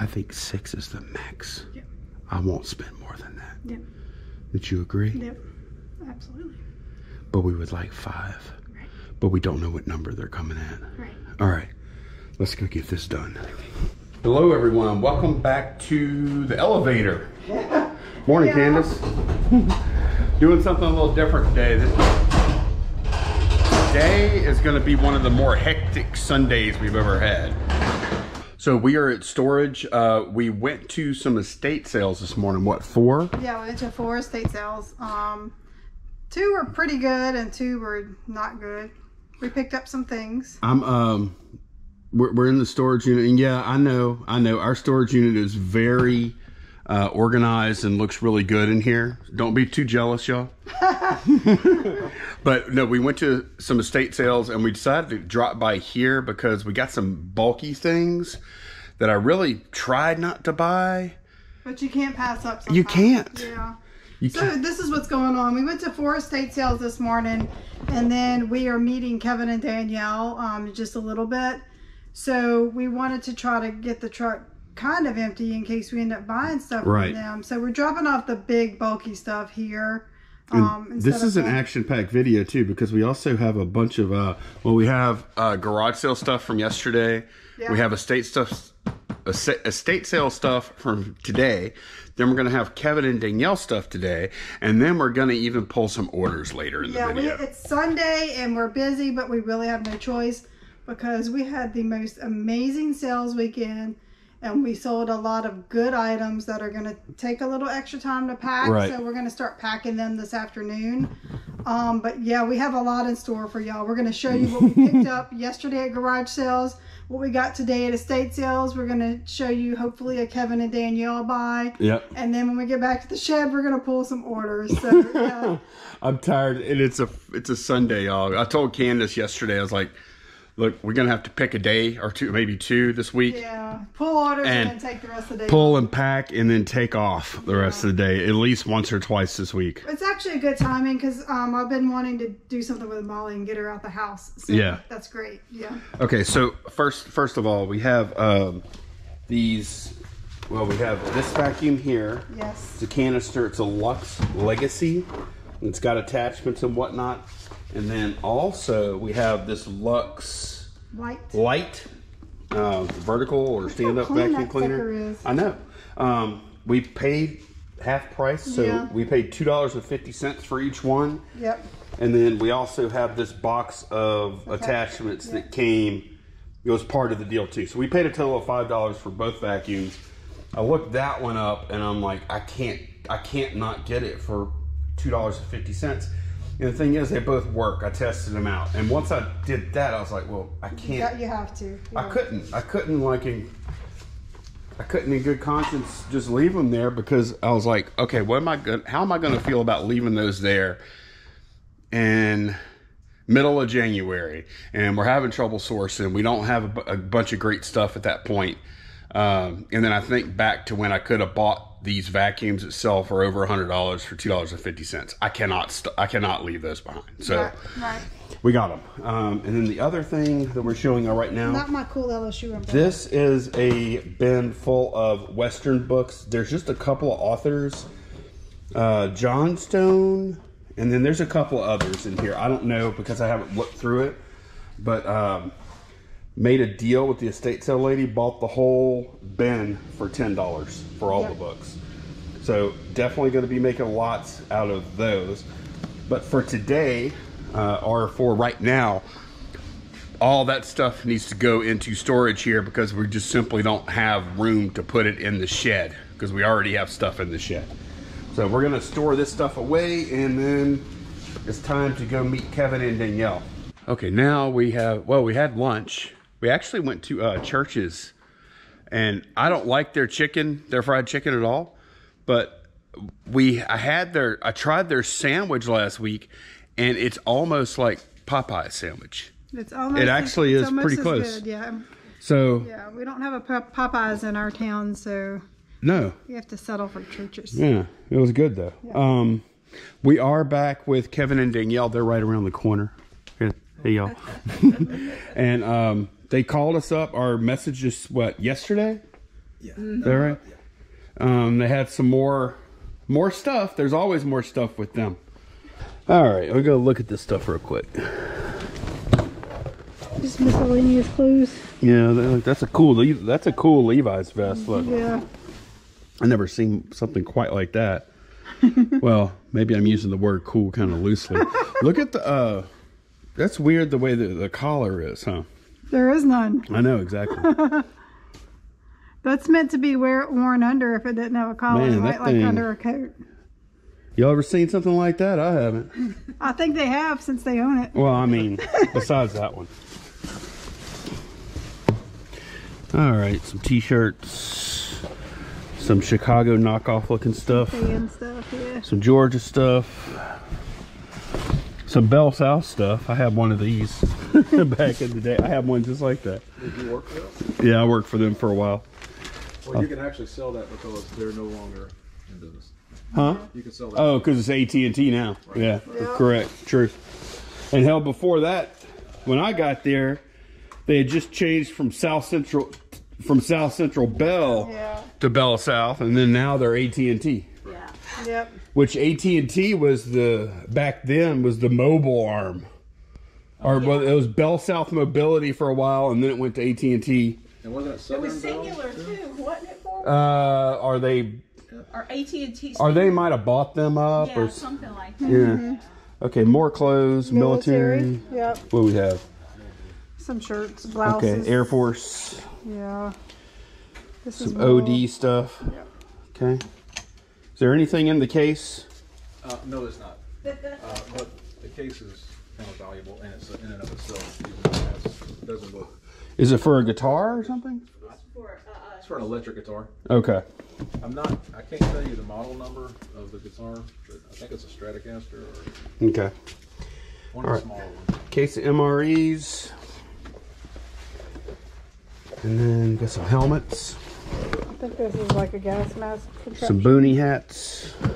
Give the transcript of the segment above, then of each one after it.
I think 6 is the max. Yep. I won't spend more than that. Yep. Did you agree? Yep, absolutely. But we would like 5. Right. But we don't know what number they're coming at. Right. All right, let's go get this done. Hello everyone, welcome back to the elevator. Yeah. Morning, yeah. Candace. Doing something a little different today. Today is gonna be one of the more hectic Sundays we've ever had. So we are at storage. We went to some estate sales this morning. What, 4? Yeah, we went to 4 estate sales. 2 were pretty good and 2 were not good. We picked up some things. We're in the storage unit, and yeah, I know our storage unit is very organized and looks really good in here. Don't be too jealous, y'all. But no, we went to some estate sales and we decided to drop by here because we got some bulky things that I really tried not to buy. But you can't pass up sometimes. You can't. Yeah. So this is what's going on. We went to 4 estate sales this morning, and then we are meeting Kevin and Danielle just a little bit. So we wanted to try to get the truck kind of empty in case we end up buying stuff from them. So we're dropping off the big bulky stuff here. This is an action-packed video too, because we also have a bunch of we have garage sale stuff from yesterday. Yeah. We have estate sale stuff from today. Then we're going to have Kevin and Danielle stuff today, and then we're going to even pull some orders later in the video. It's Sunday and we're busy, but we really have no choice because we had the most amazing sales weekend and we sold a lot of good items that are going to take a little extra time to pack. Right. So we're going to start packing them this afternoon. But yeah, we have a lot in store for y'all. We're going to show you what we picked up yesterday at garage sales, what we got today at estate sales. We're going to show you hopefully a Kevin and Danielle buy. Yep. And then when we get back to the shed, we're going to pull some orders. So, yeah. I'm tired, and it's a Sunday, y'all. I told Candace yesterday, I was like, look, we're going to have to pick a day or two, maybe 2 this week. Yeah, pull orders and then take the rest of the day. Pull and pack and then take off the rest of the day, at least once or twice this week. It's actually a good timing because I've been wanting to do something with Molly and get her out the house. So yeah. That's great, yeah. Okay, so first of all, we have we have this vacuum here. Yes. It's a canister. It's a Lux Legacy. It's got attachments and whatnot. And then also we have this Lux Light vertical or stand-up vacuum cleaner. I know. We paid half price, so we paid $2.50 for each one. Yep. And then we also have this box of attachments that came. It was part of the deal too. So we paid a total of $5 for both vacuums. I looked that one up, and I'm like, I can't not get it for $2.50. And the thing is, they both work. I tested them out, and once I did that, I was like, "Well, I can't." You have to. I couldn't in good conscience just leave them there because I was like, "Okay, what am I going? How am I going to feel about leaving those there?" And middle of January, and we're having trouble sourcing. We don't have a bunch of great stuff at that point. And then I think back to when I could have bought these vacuums itself for over $100 for $2.50. I cannot leave those behind. So we got them. And then the other thing that we're showing right now. Not my cool LSU umbrella. This is a bin full of Western books. There's just a couple of authors, Johnstone, and then there's a couple of others in here. I don't know because I haven't looked through it, but made a deal with the estate sale lady, bought the whole bin for $10 for all the books. So definitely going to be making lots out of those. But for today, or for right now, all that stuff needs to go into storage here because we just simply don't have room to put it in the shed because we already have stuff in the shed. So we're going to store this stuff away, and then it's time to go meet Kevin and Danielle. Okay, now we had lunch. We actually went to Church's, and I don't like their chicken, their fried chicken at all, but I tried their sandwich last week, and it's almost like Popeye's sandwich. It actually is pretty close. Good, yeah. So yeah, we don't have a Popeye's in our town, so no, we have to settle for Church's. Yeah, it was good though. Yeah. We are back with Kevin and Danielle. They're right around the corner. Hey y'all. And they called us up or messaged us yesterday? Yeah. Mm-hmm. Is that right? Yeah. They had some more stuff. There's always more stuff with them. All right, we'll go look at this stuff real quick. Just miscellaneous clothes. Yeah, that's a cool. That's a cool Levi's vest. Look. Yeah. I never seen something quite like that. Well, maybe I'm using the word cool kind of loosely. Look at the. That's weird the way the collar is, huh? There is none. I know, exactly. That's meant to be worn under if it didn't have a collar, man, right? Like under a coat. Y'all ever seen something like that? I haven't. I think they have since they own it. Well, I mean, besides that one. All right, some t-shirts, some Chicago knockoff looking stuff, fan stuff, yeah. Some Georgia stuff, some Bell South stuff. I have one of these back in the day. I have one just like that. Did you work for them? Yeah, I worked for them for a while. Well, you can actually sell that because they're no longer in business. Huh? You can sell that. Oh, because it's AT&T now. Right. Yeah, yeah, correct. True. And hell, before that, when I got there, they had just changed from South Central Bell to Bell South, and then now they're AT&T. Yeah. Yep. Which AT&T was back then was the mobile arm, well, it was Bell South Mobility for a while, and then it went to AT&T. And wasn't it Southern Bell? It was singular too, wasn't it? For Or AT&T, they might have bought them up, yeah, or something like that. Yeah. Mm-hmm. Okay, more clothes, military. Yep. What do we have? Some shirts, blouses. Okay, Air Force. Yeah. This is some OD stuff. Yep. Okay. Is there anything in the case? No, there's not. But the case is kind of valuable, and it's in and of itself. It doesn't look. Is it for a guitar or something? It's for an electric guitar. Okay. I can't tell you the model number of the guitar, but I think it's a Stratocaster or okay. One of the smaller ones. Case of MREs. And then got some helmets. I think this is like a gas mask. Some boonie hats. Yeah.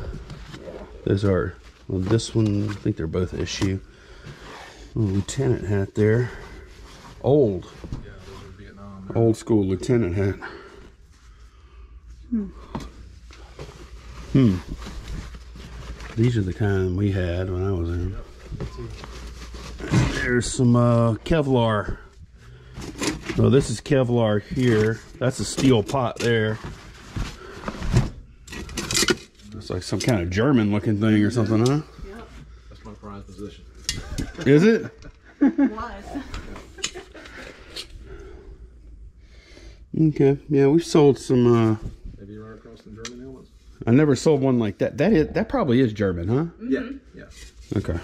Those are, well, this one, I think they're both issue. Lieutenant hat there. Old. Yeah, those are Vietnam. Right? Old school lieutenant hat. Hmm. These are the kind we had when I was in. There's some Kevlar. So this is Kevlar here. That's a steel pot there. It's like some kind of German looking thing or something, huh? Yeah. That's my prized position. Is it? It was. Okay. Yeah, we sold some. Have you run across some German helmets? I never sold one like that. That probably is German, huh? Mm-hmm. Yeah. Yeah. Okay.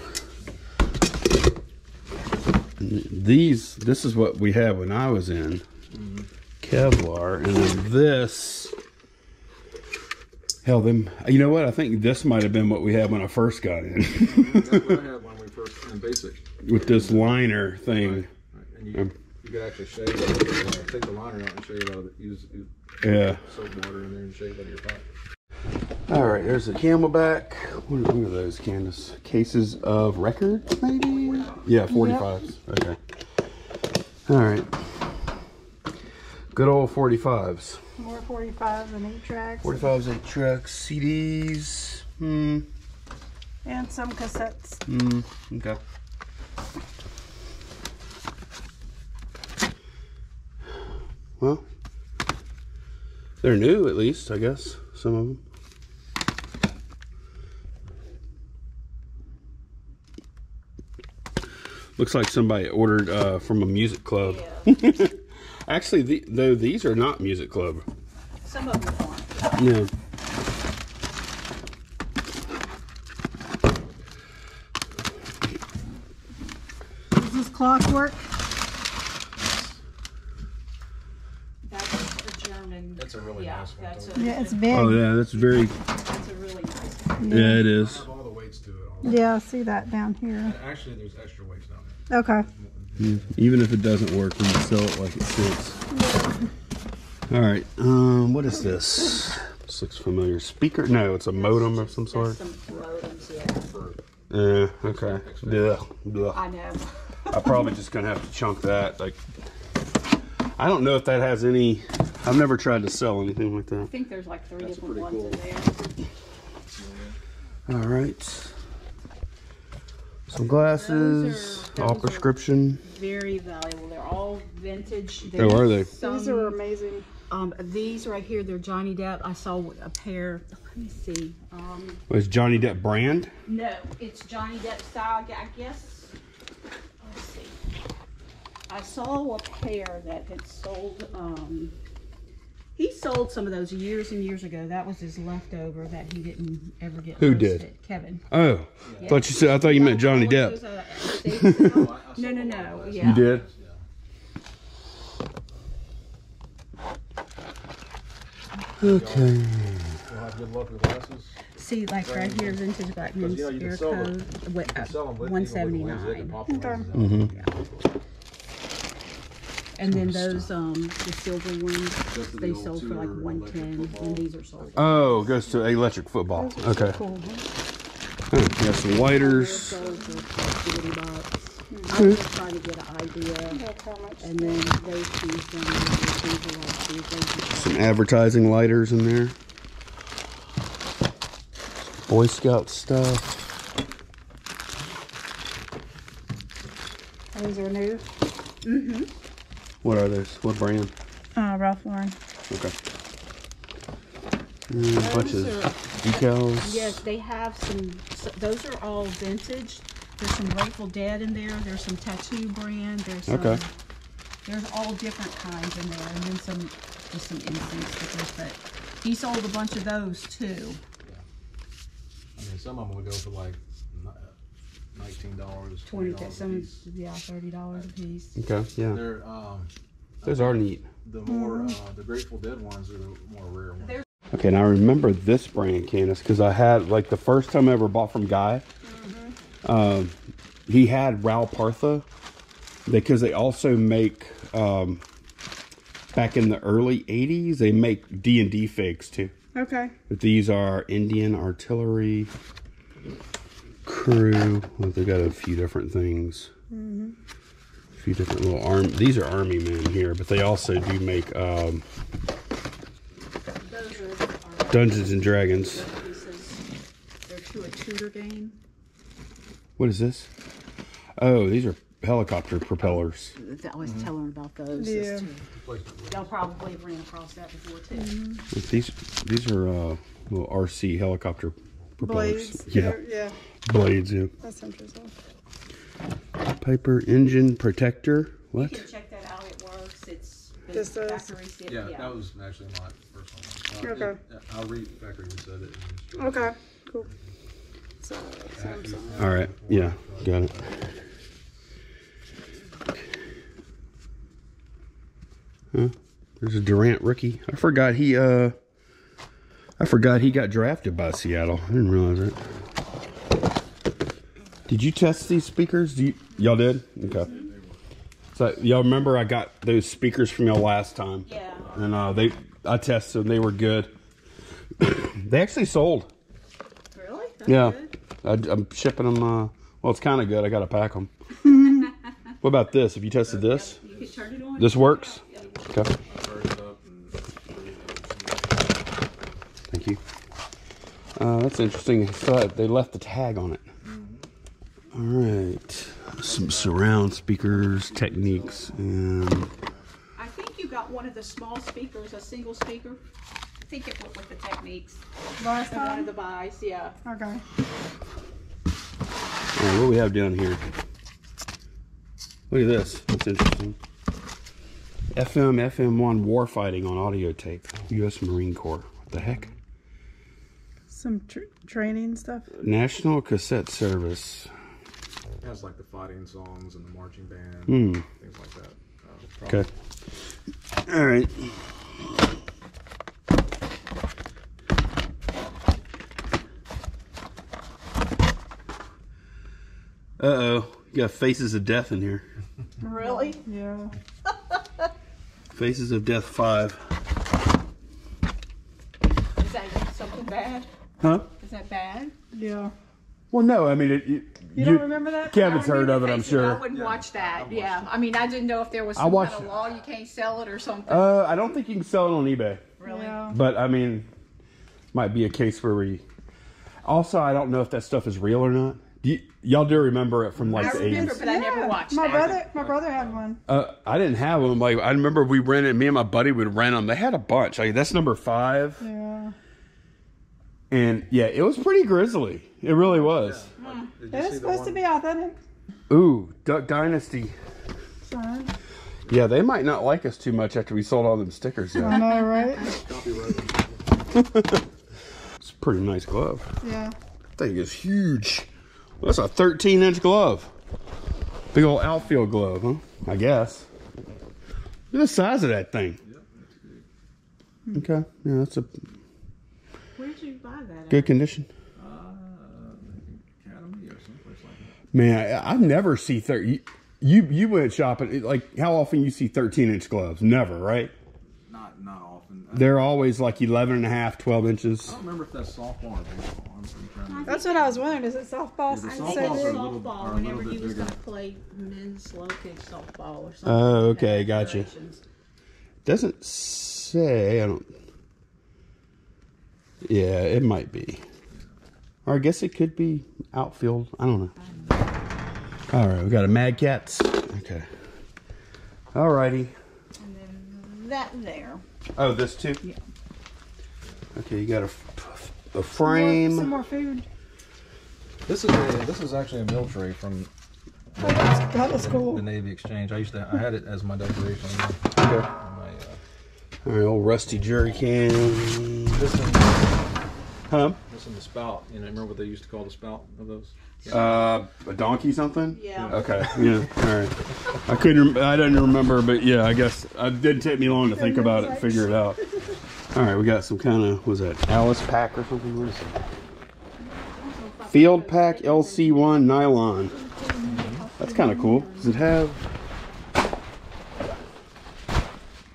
This is what we had when I was in Kevlar, and then this. Hell, them. You know what? I think this might have been what we had when I first got in. That's what I had when we first in basic. With this liner thing. Right. Right. And you could actually shave it. Take the liner out and shave it out of it. Use soap water in there and shave it out of your pocket. All right, there's the Camelback. What are those, Candace? Cases of records, maybe? Yeah, 45s. Yep. Okay. All right. Good old 45s. More 45s and 8-tracks. 45s, 8-tracks, CDs. Hmm. And some cassettes. Hmm. Okay. Well, they're new, at least, I guess. Some of them. Looks like somebody ordered from a music club. Yeah. Actually, though, these are not music club. Some of them aren't. No. Is this clockwork? That's a German. That's a really nice one. Yeah, it's big. Oh, yeah, that's very... That's a really nice one. Yeah, it is. Yeah, I see that down here. Actually, there's extra weights down there. Okay. Yeah. Even if it doesn't work, we can sell it like it sits. Yeah. All right. What is this? This looks familiar. Speaker? No, it's a modem of some sort. Some modems, yeah. Yeah. Okay. Yeah. I know. I'm probably just gonna have to chunk that. Like, I don't know if that has any. I've never tried to sell anything like that. I think there's like 3 different ones in there. All right. Some glasses, all prescription. Very valuable. They're all vintage. There's are they? Some, these are amazing. These right here, they're Johnny Depp. I saw a pair. Let me see. Was Johnny Depp brand? No, it's Johnny Depp style, I guess. Let's see. I saw a pair that had sold. He sold some of those years and years ago. That was his leftover that he didn't ever get. Who listed. Did? Kevin. Oh, yeah. Thought you said. I thought you meant Johnny Depp. Those, no, no, no. Yeah. You did. Okay. Good luck with glasses. See, like right here, vintage black men's spirit code, 179. And then those, the silver ones, they sold for like 110, and these are sold. Oh, goes to electric football. Okay. Cool, huh? We got some lighters. I'm just trying to get an idea, and then they choose them. Some advertising lighters in there. Boy Scout stuff. These are new. Mm-hmm. What are those? What brand? Ralph Lauren. Okay. Bunches of decals. Yes, they have some. So those are all vintage. There's some Grateful Dead in there. There's some tattoo brand. There's some, okay. There's all different kinds in there, and then some just some incense stickers. But he sold a bunch of those too. I mean, some of them would go for like $19, $20. Some, yeah, $30 a piece. Okay, yeah. They're, those are neat. The more the Grateful Dead ones are the more rare ones. They're okay, and I remember this brand, Candace, because I had like the first time I ever bought from Guy. He had Raupartha because they also make back in the early '80s they make D&D fakes too. Okay. But these are Indian Artillery Crew. Well, they got a few different things. Mm-hmm. A few different little these are army men here, but they also do make Dungeons and Dragons. They're to a Tudor game. What is this? Oh, these are helicopter propellers. I was telling about those. Yeah. Y'all probably ran across that before too. Mm-hmm. These are little RC helicopter propellers. Blades. Yeah. Yeah. Blades. Yeah. That's interesting. Piper engine protector. What? You can check that out. It works. It's just factory set. Yeah, yeah, that was actually my first one. Okay. I'll read factory set it. Okay. Cool. All right. Yeah. Got it. Huh? There's a Durant rookie. I forgot he got drafted by Seattle. I didn't realize that. Did you test these speakers? Y'all did? Okay. So y'all remember I got those speakers from y'all last time? Yeah. And I tested them. They were good. They actually sold. Really? That's yeah. Good. I'm shipping them. Well, it's kind of good. I gotta pack them. What about this? Have you tested this? You can turn it on. This works. Yeah. Okay. Thank you. That's interesting. So they left the tag on it. All right. Some surround speakers, techniques, and. I think you got one of the small speakers, a single speaker. I think it went with the techniques. Last time? One of the buys, yeah. Okay. All right, what do we have down here? Look at this. That's interesting. FM1 warfighting on audio tape. U.S. Marine Corps. What the heck? Some training stuff. National Cassette Service. It has like the fighting songs and the marching band. Things like that. Okay. All right. Uh-oh, you got Faces of Death in here. Really? Yeah. Faces of Death 5. Is that something bad? Huh? Is that bad? Yeah. Well, no, I mean, you don't remember that? Kevin's heard of it, I'm sure. I wouldn't watch that. Yeah, I mean, I didn't know if there was some kind of law you can't sell it or something. I don't think you can sell it on eBay. Really? Yeah. But I mean, might be a case where we. Also, I don't know if that stuff is real or not. Y'all do remember it from like the 80s. I remember, but I never watched it. My brother had one. I didn't have one. Like I remember we rented. Me and my buddy would rent them. They had a bunch. Like that's number 5. Yeah. And yeah, it was pretty grisly. It really was. Yeah. It was supposed to be authentic. Ooh, Duck Dynasty. Sorry. Yeah, they might not like us too much after we sold all them stickers. I know, right? It's a pretty nice glove. Yeah. That thing is huge. That's a 13-inch glove. Big old outfield glove, huh? I guess. Look at the size of that thing. Yeah, okay. Yeah, that's a... Where did you buy that at? Good condition. Academy or someplace like that. Man, I never see 30. You went shopping. Like, how often you see 13-inch gloves? Never, right? Not often. They're always like 11.5, 12 inches. I don't remember if that's softball or baseball. That's what I was wondering. Is it softball? Yeah, I think it was softball whenever he was going to play men's slow kick softball or something. Oh, okay. Like gotcha. Doesn't say. I don't. Yeah, it might be. Or I guess it could be outfield. I don't know. All right, we got a Mad Cats. Okay. All righty. And then that there. Oh, this too? Yeah. Okay, you got a frame. Some more food. This is actually a meal tray from the Navy Exchange. I had it as my decoration. Okay. All right, old rusty jerry can. This in the spout. You know, remember what they used to call the spout of those? Yeah. A donkey something? Yeah. Okay. Yeah. All right. I didn't remember, but yeah, I guess it didn't take me long to think about it, figure it out. All right, we got some kind of, was that Alice pack or something? What is it? Field pack LC1 nylon. That's kind of cool. Does it have?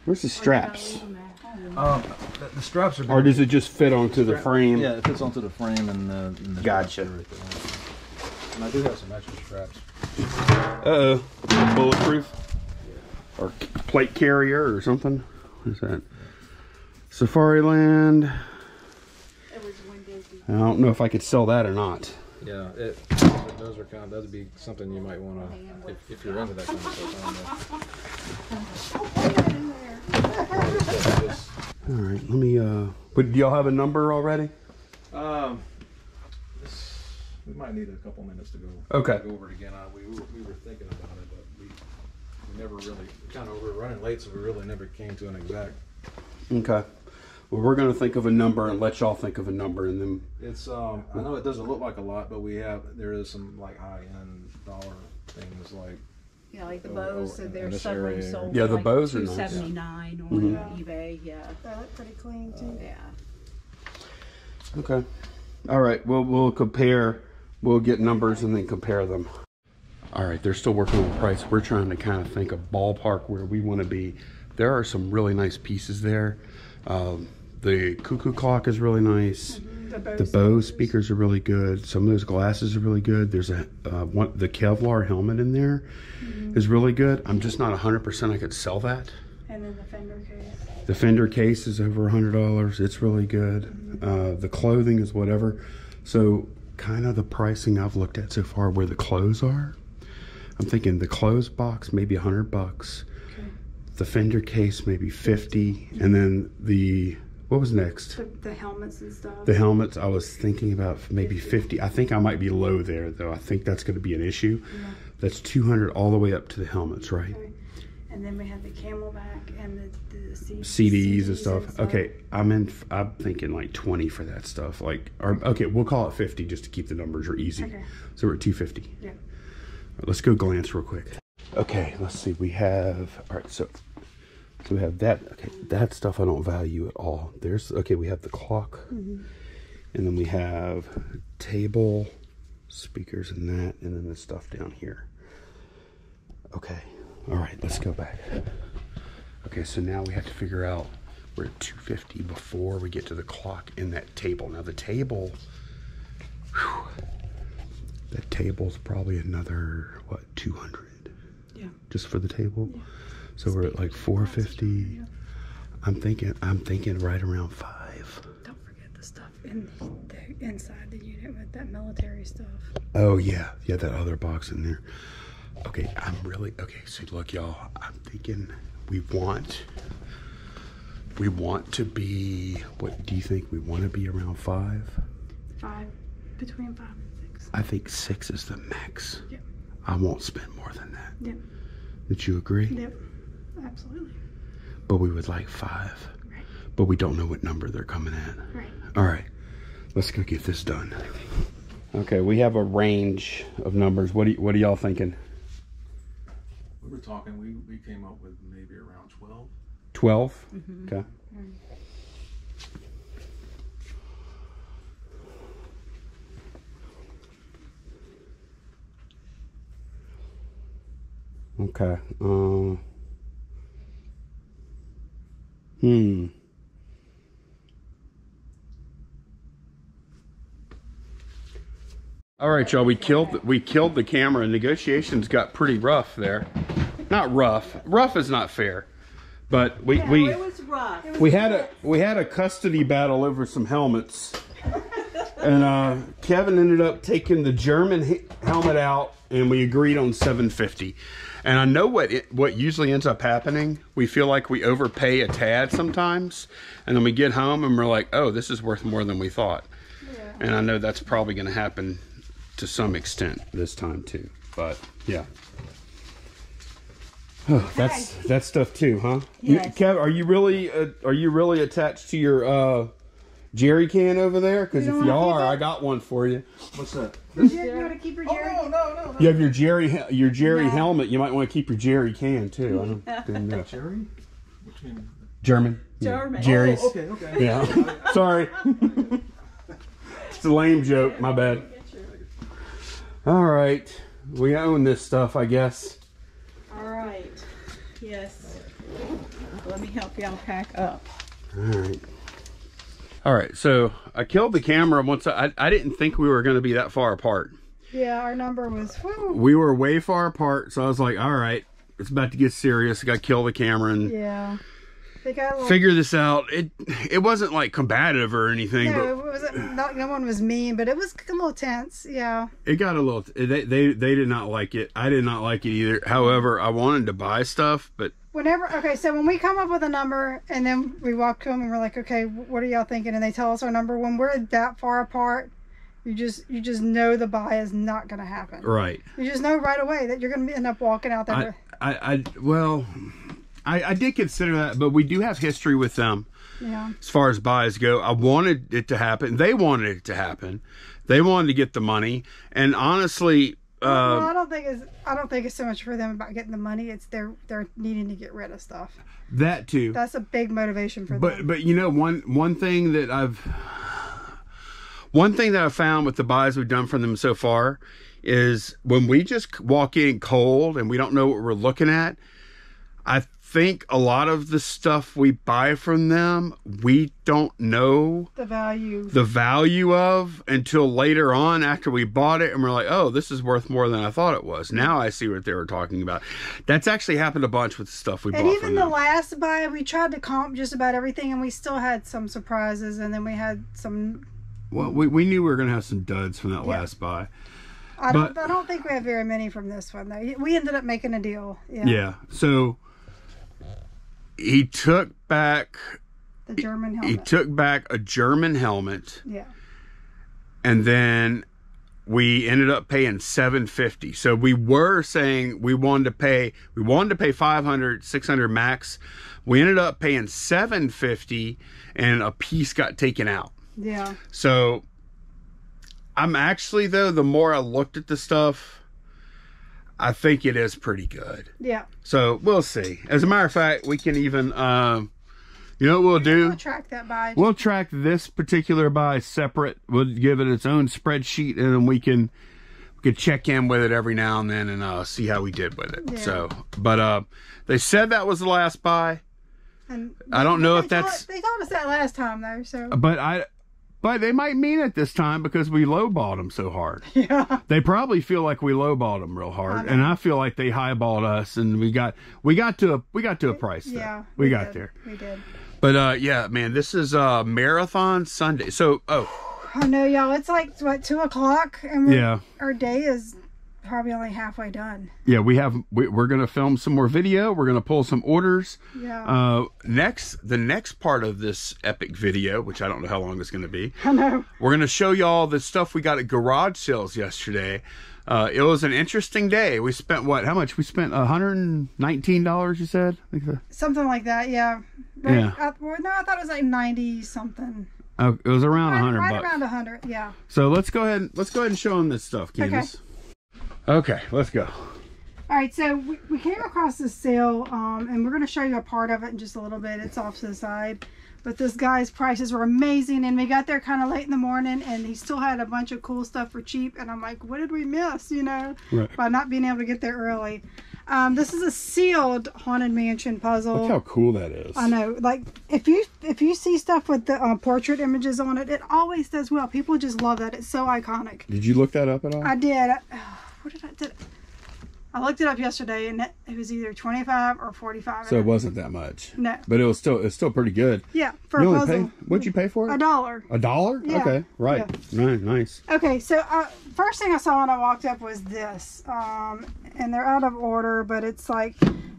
Where's the straps? The straps are. Or does it just fit onto the frame? Yeah, it fits onto the frame and the gotcha. And I do have some extra straps. Bulletproof or plate carrier or something. What is that? Safari Land. I don't know if I could sell that or not. Yeah, those are kind of, that'd be something you might want to, if you're into that kind of stuff. All right, let me, but do y'all have a number already? We might need a couple minutes to go, go over it again. We were thinking about it, but we never really, we were running late, so we really never came to an exact. Okay. Well, we're going to think of a number and let y'all think of a number, and then it's I know it doesn't look like a lot, but there is some like high-end dollar things like like the bows that they're suddenly sold. Yeah, the bows are nice. $279 on eBay. Yeah, they look pretty clean too. Yeah. Okay. All right. Well, we'll compare. We'll get numbers and then compare them. All right. They're still working on the price. We're trying to kind of think of ballpark where we want to be. There are some really nice pieces there. The cuckoo clock is really nice. The Bose speakers are really good. Some of those glasses are really good. There's the Kevlar helmet in there is really good. I'm just not 100% I could sell that. And then the fender case. The fender case is over $100. It's really good. The clothing is whatever. So kind of the pricing I've looked at so far where the clothes are. I'm thinking the clothes box, maybe $100. The fender case maybe 50, and then the what was next? The helmets and stuff. The helmets I was thinking about maybe 50. I think I might be low there though. I think that's going to be an issue. Yeah. That's 200 all the way up to the helmets, right? Okay. And then we have the Camelback and the CDs and stuff. Okay, I'm thinking like 20 for that stuff. Like, or okay, we'll call it 50 just to keep the numbers are easy. Okay. So we're at 250. Yeah. All right, let's go glance real quick. Okay, let's see. We have all right. So we have that. Okay, that stuff I don't value at all. We have the clock, and then we have table, speakers, and that, and then the stuff down here. Okay, all right. Let's go back. Okay, so now we have to figure out we're at 250 before we get to the clock and that table. Now the table. Whew, That table's probably another, what, 200? Yeah. Just for the table? Yeah. So we're at like 450. Yeah. I'm thinking right around 5. Don't forget the stuff in the inside the unit with that military stuff. Oh yeah, yeah, that other box in there. Okay, so look y'all, I'm thinking we want to be, what do you think? We want to be around 5? 5, between 5 and 6. I think 6 is the max. Yep. I won't spend more than that. Yep. Did you agree? Yep, absolutely. But we would like 5. Right. But we don't know what number they're coming at. Right. All right, let's go get this done. Okay, we have a range of numbers. What are y'all thinking? We were talking, we came up with maybe around 12. 12? Mm-hmm. Okay. Mm. Okay. All right, y'all. We killed the camera. Negotiations got pretty rough there. Not rough. Rough is not fair. But it was rough. We had a custody battle over some helmets, and Kevin ended up taking the German helmet out, and we agreed on $7.50. And I know what usually ends up happening. We feel like we overpay a tad sometimes, and then we get home and we're like, oh, this is worth more than we thought. Yeah. And I know that's probably going to happen to some extent this time too. But yeah. Oh, that stuff too, huh? Yes. Kev, are you really attached to your jerry can over there? Because if you are, I got one for you. What's that? You want to keep your jerry? Oh, no. You have your jerry helmet. You might want to keep your jerry can too. I don't didn't know. Jerry? Which mean? German. German. Jerry's. Oh, okay. Yeah. Sorry. It's a lame joke. My bad. All right, we own this stuff, I guess. All right. Yes. Let me help y'all pack up. All right. All right, so I killed the camera once. I didn't think we were going to be that far apart. Yeah, our number was... Whoa. We were way far apart, so I was like, all right, it's about to get serious. I got to kill the camera and figure this out. It wasn't, like, combative or anything. No, but, no one was mean, but it was a little tense, yeah. It got a little... They did not like it. I did not like it either. However, I wanted to buy stuff, but... when we come up with a number and then we walk to them and we're like, okay, what are y'all thinking? And they tell us our number. When we're that far apart, you just know the buy is not going to happen. Right. You just know right away that you're going to end up walking out there. I did consider that, but we do have history with them. Yeah. As far as buys go, I wanted it to happen. They wanted it to happen. They wanted to get the money, and honestly. Well, I don't think it's so much for them about getting the money. It's they're needing to get rid of stuff. That too. That's a big motivation for them. But you know, one thing that I've found with the buys we've done for them so far is when we just walk in cold and we don't know what we're looking at. I think a lot of the stuff we buy from them, we don't know the value of until later on after we bought it, and we're like, oh, this is worth more than I thought it was. Now I see what they were talking about. That's actually happened a bunch with the stuff we bought from them. And even the last buy, we tried to comp just about everything, and we still had some surprises, and then we had some... Well, we knew we were going to have some duds from that last buy. I don't think we have very many from this one, though. We ended up making a deal. Yeah, so... He took back the German helmet. He took back a German helmet. Yeah. And then we ended up paying $7.50. So we were saying we wanted to pay $500, $600 max. We ended up paying $7.50 and a piece got taken out. Yeah. So I'm actually though, the more I looked at the stuff, I think it is pretty good. Yeah. So we'll see. As a matter of fact, we can even, you know what we'll do? We'll track that buy. We'll track this particular buy separate. We'll give it its own spreadsheet, and then we can check in with it every now and then and see how we did with it. Yeah. So, but they said that was the last buy. And I don't know if that's... They told us that last time, though, so... But I... But they might mean it this time because we lowballed them so hard. Yeah. They probably feel like we lowballed them real hard, and I feel like they highballed us, and we got to a price. Yeah, though. We got did. There. We did. But yeah, man, this is Marathon Sunday. So I know, y'all. It's like what, 2 o'clock, and our day is probably only halfway done. Yeah, we're gonna film some more video. We're gonna pull some orders. Yeah. The next part of this epic video, which I don't know how long it's gonna be. I know. We're gonna show y'all the stuff we got at garage sales yesterday. It was an interesting day. We spent how much? We spent $119. You said something like that. Yeah. But yeah. I thought it was like 90 something. It was around 100 bucks. Right around 100, yeah. So let's go ahead and show them this stuff, Candace. Okay, let's go. All right, so we came across this sale, and we're going to show you a part of it in just a little bit. It's off to the side. But this guy's prices were amazing, and we got there kind of late in the morning, and he still had a bunch of cool stuff for cheap. And I'm like, what did we miss, you know, by not being able to get there early? This is a sealed Haunted Mansion puzzle. Look how cool that is. I know. Like, if you see stuff with the portrait images on it, it always does well. People just love that. It's so iconic. Did you look that up at all? I did. I looked it up yesterday, and it was either 25 or 45. So it wasn't that much. No. But it's still pretty good. Yeah, for a puzzle. What'd you pay for it? $1. $1? Yeah. Okay, right. Yeah. Nice. Okay, so first thing I saw when I walked up was this. And they're out of order, but it's like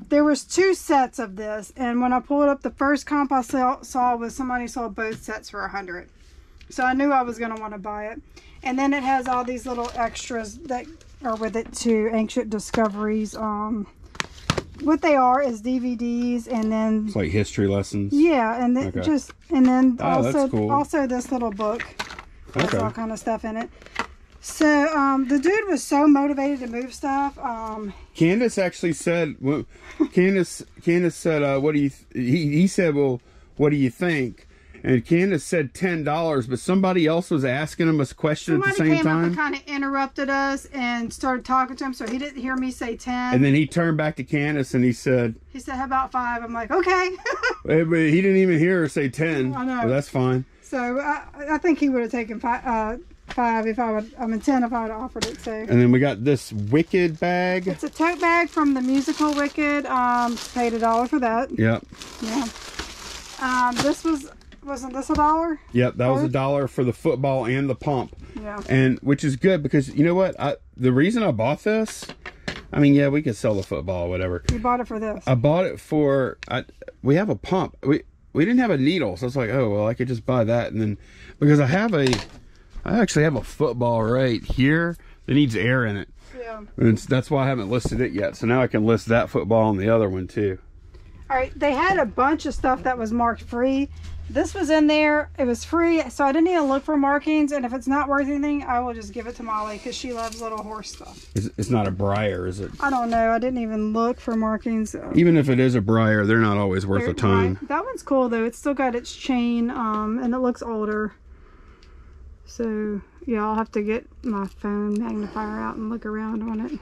there was 2 sets of this. And when I pulled up, the first comp I saw was somebody sold both sets for $100. So I knew I was going to want to buy it. And then it has all these little extras that... or with it too, Ancient Discoveries. What they are is DVDs, and then it's like history lessons. Yeah, and then also this little book has all kind of stuff in it. So the dude was so motivated to move stuff. Candace actually said, well, Candace said, "What do you?" He said, "Well, what do you think?" And Candace said $10, but somebody else was asking him a question at the same time. Somebody came up and kind of interrupted us and started talking to him, so he didn't hear me say 10. And then he turned back to Candace and he said, "How about 5?" I'm like, "Okay." But he didn't even hear her say 10. I know. Well, that's fine. So I think he would have taken 5 if I mean 10 if I would have offered it. So. And then we got this Wicked bag. It's a tote bag from the musical Wicked. Paid $1 for that. Yep. Yeah. Wasn't this $1? Yep, that was $1 for the football and the pump. Yeah. And which is good because you know what? The reason I bought this, I mean, yeah, we could sell the football or whatever. You bought it for this. I bought it for we have a pump. We didn't have a needle, so it's like, oh well, I could just buy that, and then because I actually have a football right here that needs air in it. Yeah. And that's why I haven't listed it yet. So now I can list that football and the other one too. All right, they had a bunch of stuff that was marked free. This was in there. It was free, so I didn't even look for markings. And if it's not worth anything, I will just give it to Molly because she loves little horse stuff. It's not a briar, is it? I don't know. I didn't even look for markings. Even if it is a briar, they're not always worth a ton. Right. That one's cool, though. It's still got its chain, and it looks older. So, yeah, I'll have to get my phone magnifier out and look around on it.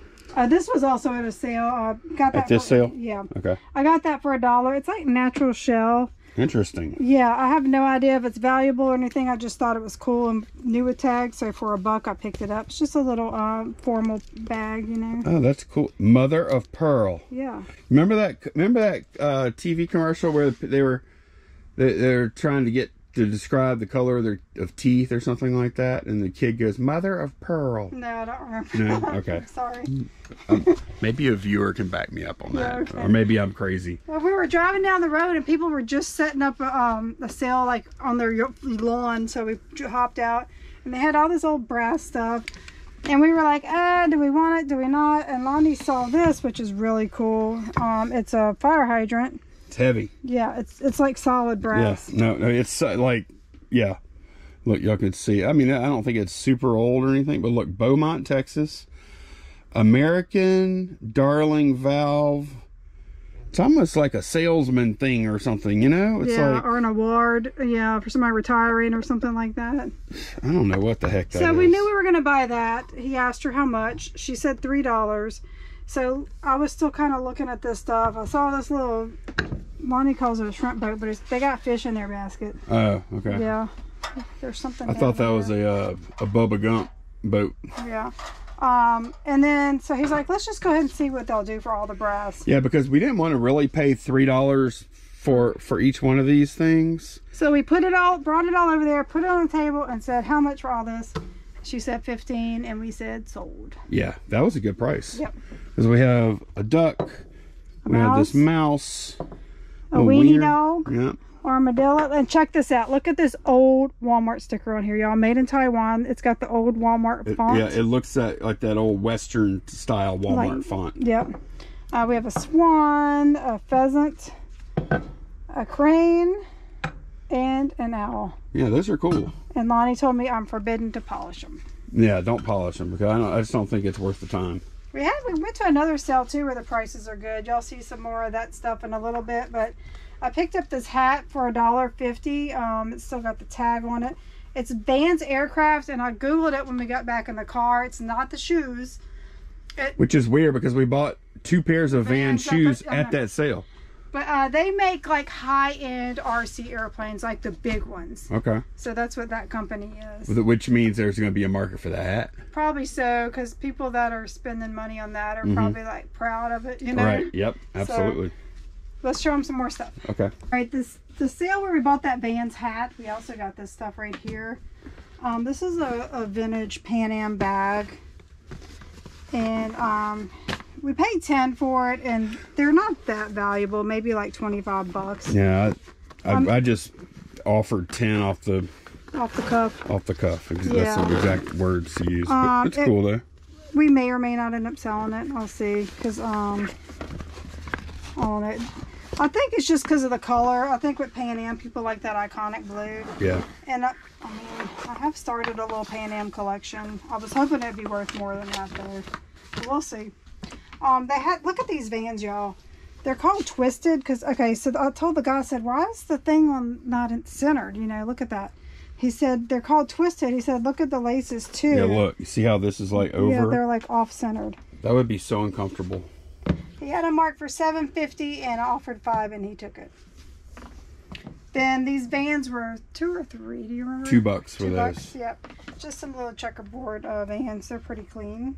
This was also at a sale. Got that at this sale? Yeah. Okay. I got that for $1. It's like natural shell. Interesting. Yeah, I have no idea if it's valuable or anything. I just thought it was cool and new with tags, so for $1 I picked it up. It's just a little formal bag, you know. Oh, that's cool. Mother of pearl. Yeah. Remember that TV commercial where they're trying to get to describe the color of teeth or something like that, and the kid goes, "Mother of pearl." No, I don't remember. No, okay. Sorry. Maybe a viewer can back me up on that, or maybe I'm crazy. Well, we were driving down the road, and people were just setting up a sale like on their lawn, so we hopped out, and they had all this old brass stuff, and we were like, do we want it? Do we not? And Lonnie saw this, which is really cool. It's a fire hydrant. Heavy. Yeah, it's like solid brass. Yeah, no, it's like, yeah, look, y'all can see. I mean, I don't think it's super old or anything, but look, Beaumont, Texas, American Darling Valve. It's almost like a salesman thing or something, you know? It's like, or an award, yeah, for somebody retiring or something like that. I don't know what the heck that is. So we knew we were going to buy that. He asked her how much. She said $3. So I was still kind of looking at this stuff. I saw this little... Lonnie calls it a shrimp boat, but they got fish in their basket. Oh, okay. Yeah. There's something. I thought that was a Bubba Gump boat. Yeah. And then so he's like, let's just go ahead and see what they'll do for all the brass. Yeah, because we didn't want to really pay $3 for each one of these things. So we put it all, brought it all over there, put it on the table, and said, how much for all this? She said 15, and we said sold. Yeah, that was a good price. Yep. Because we have a duck, we have this mouse, a weenie dog, yep, armadillo. And check this out. Look at this old Walmart sticker on here, y'all. Made in Taiwan. It's got the old Walmart font. Yeah, it looks like that old Western style Walmart font. Yep. We have a swan, a pheasant, a crane, and an owl. Yeah, those are cool. And Lonnie told me I'm forbidden to polish them. Yeah, don't polish them, because I just don't think it's worth the time. We went to another sale too where the prices are good. Y'all see some more of that stuff in a little bit, but I picked up this hat for $1.50. It's still got the tag on it. It's Vans Aircraft, and I googled it when we got back in the car. It's not the shoes. Which is weird, because we bought two pairs of Vans shoes at that sale. But they make like high-end RC airplanes, like the big ones. Okay. So that's what that company is. Which means there's going to be a market for that. Probably so, because people that are spending money on that are probably like proud of it, you know? Right, yep, absolutely. So, let's show them some more stuff. Okay. All right, the sale where we bought that Vans hat, we also got this stuff right here. This is a vintage Pan Am bag. And we paid 10 for it, and they're not that valuable. Maybe like 25 bucks. Yeah, I just offered 10 off the cuff. Off the cuff. Yeah. That's the exact words to use. But it's cool though. We may or may not end up selling it. I'll see, because on it, I think it's just because of the color. I think with Pan Am, people like that iconic blue. Yeah. And I mean, I have started a little Pan Am collection. I was hoping it'd be worth more than that though. But we'll see. They had, look at these Vans, y'all. They're called Twisted because, okay, so I told the guy, I said, why is the thing on not centered? You know, look at that. He said, they're called Twisted. He said, look at the laces too. Yeah, look, you see how this is like over? Yeah, they're like off-centered. That would be so uncomfortable. He had a mark for $7.50 and I offered $5 and he took it. Then these Vans were $2 or $3, do you remember? $2 for those. $2, yep. Just some little checkerboard Vans. They're pretty clean.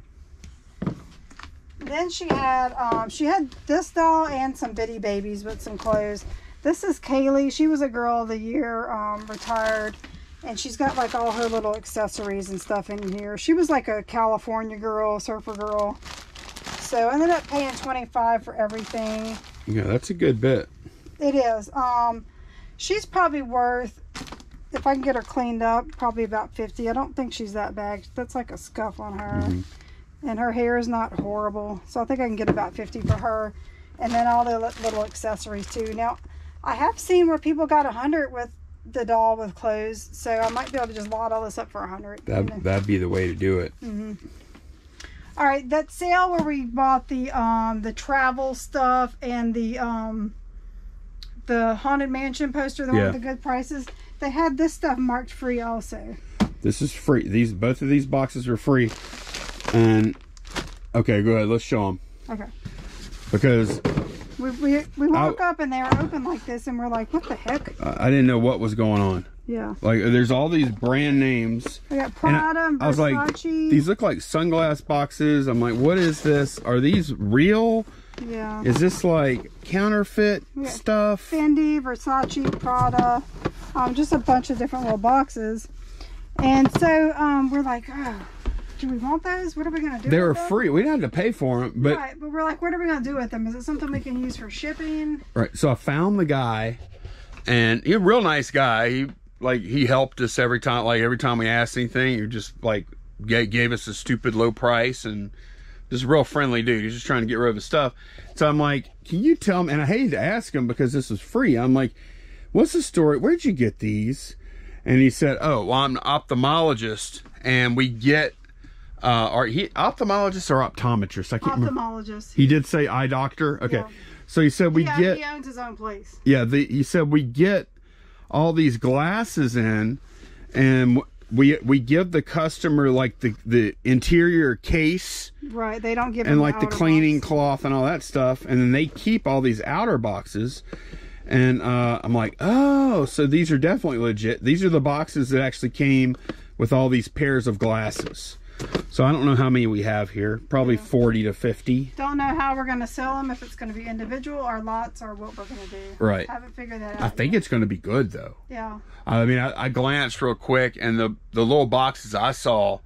Then she had this doll and some bitty babies with some clothes. This is Kaylee. She was a Girl of the Year, retired, and she's got like all her little accessories and stuff in here. She was like a California girl, surfer girl. So I ended up paying $25 for everything. Yeah, that's a good bit. It is. She's probably worth, if I can get her cleaned up, probably about $50. I don't think she's that bad. That's like a scuff on her. Mm-hmm. And her hair is not horrible, so I think I can get about $50 for her, and then all the little accessories too. Now, I have seen where people got $100 with the doll with clothes, so I might be able to just lot all this up for $100. That'd be the way to do it. Mm-hmm. All right, that sale where we bought the travel stuff and the Haunted Mansion poster, the one with the good prices, they had this stuff marked free also. This is free. Both of these boxes were free. And okay, go ahead, let's show them. Okay, because we woke up and they were open like this and we're like, what the heck? I didn't know what was going on. Yeah, like there's all these brand names. We got Prada and Versace. I was like, these look like sunglass boxes. I'm like, what is this? Are these real? Yeah, is this like counterfeit stuff? Fendi, Versace, Prada, just a bunch of different little boxes. And so we're like, oh, do we want those? What are we going to do? They were free. We didn't have to pay for them. But, right, but we're like, what are we going to do with them? Is it something we can use for shipping? Right. So I found the guy, and he's a real nice guy. He helped us every time. Like every time we asked anything, he just like gave us a stupid low price, and just a real friendly dude. He's just trying to get rid of his stuff. So I'm like, can you tell me? And I hated to ask him because this was free. I'm like, what's the story? Where'd you get these? And he said, oh, well, I'm an ophthalmologist, and we get. Ophthalmologist or optometrist? I can't remember. Ophthalmologist. He did say eye doctor. Okay, yeah. So he said he owns his own place. Yeah, he said we get all these glasses in, and we give the customer like the interior case. Right. They don't give and like the cleaning cloth and all that stuff, and then they keep all these outer boxes. And I'm like, oh, so these are definitely legit. These are the boxes that actually came with all these pairs of glasses. So I don't know how many we have here. Probably 40 to 50. Don't know how we're going to sell them, if it's going to be individual or lots or what we're going to do. Right. I haven't figured that out. I think it's going to be good, though. Yeah. I mean, I glanced real quick, and the little boxes I saw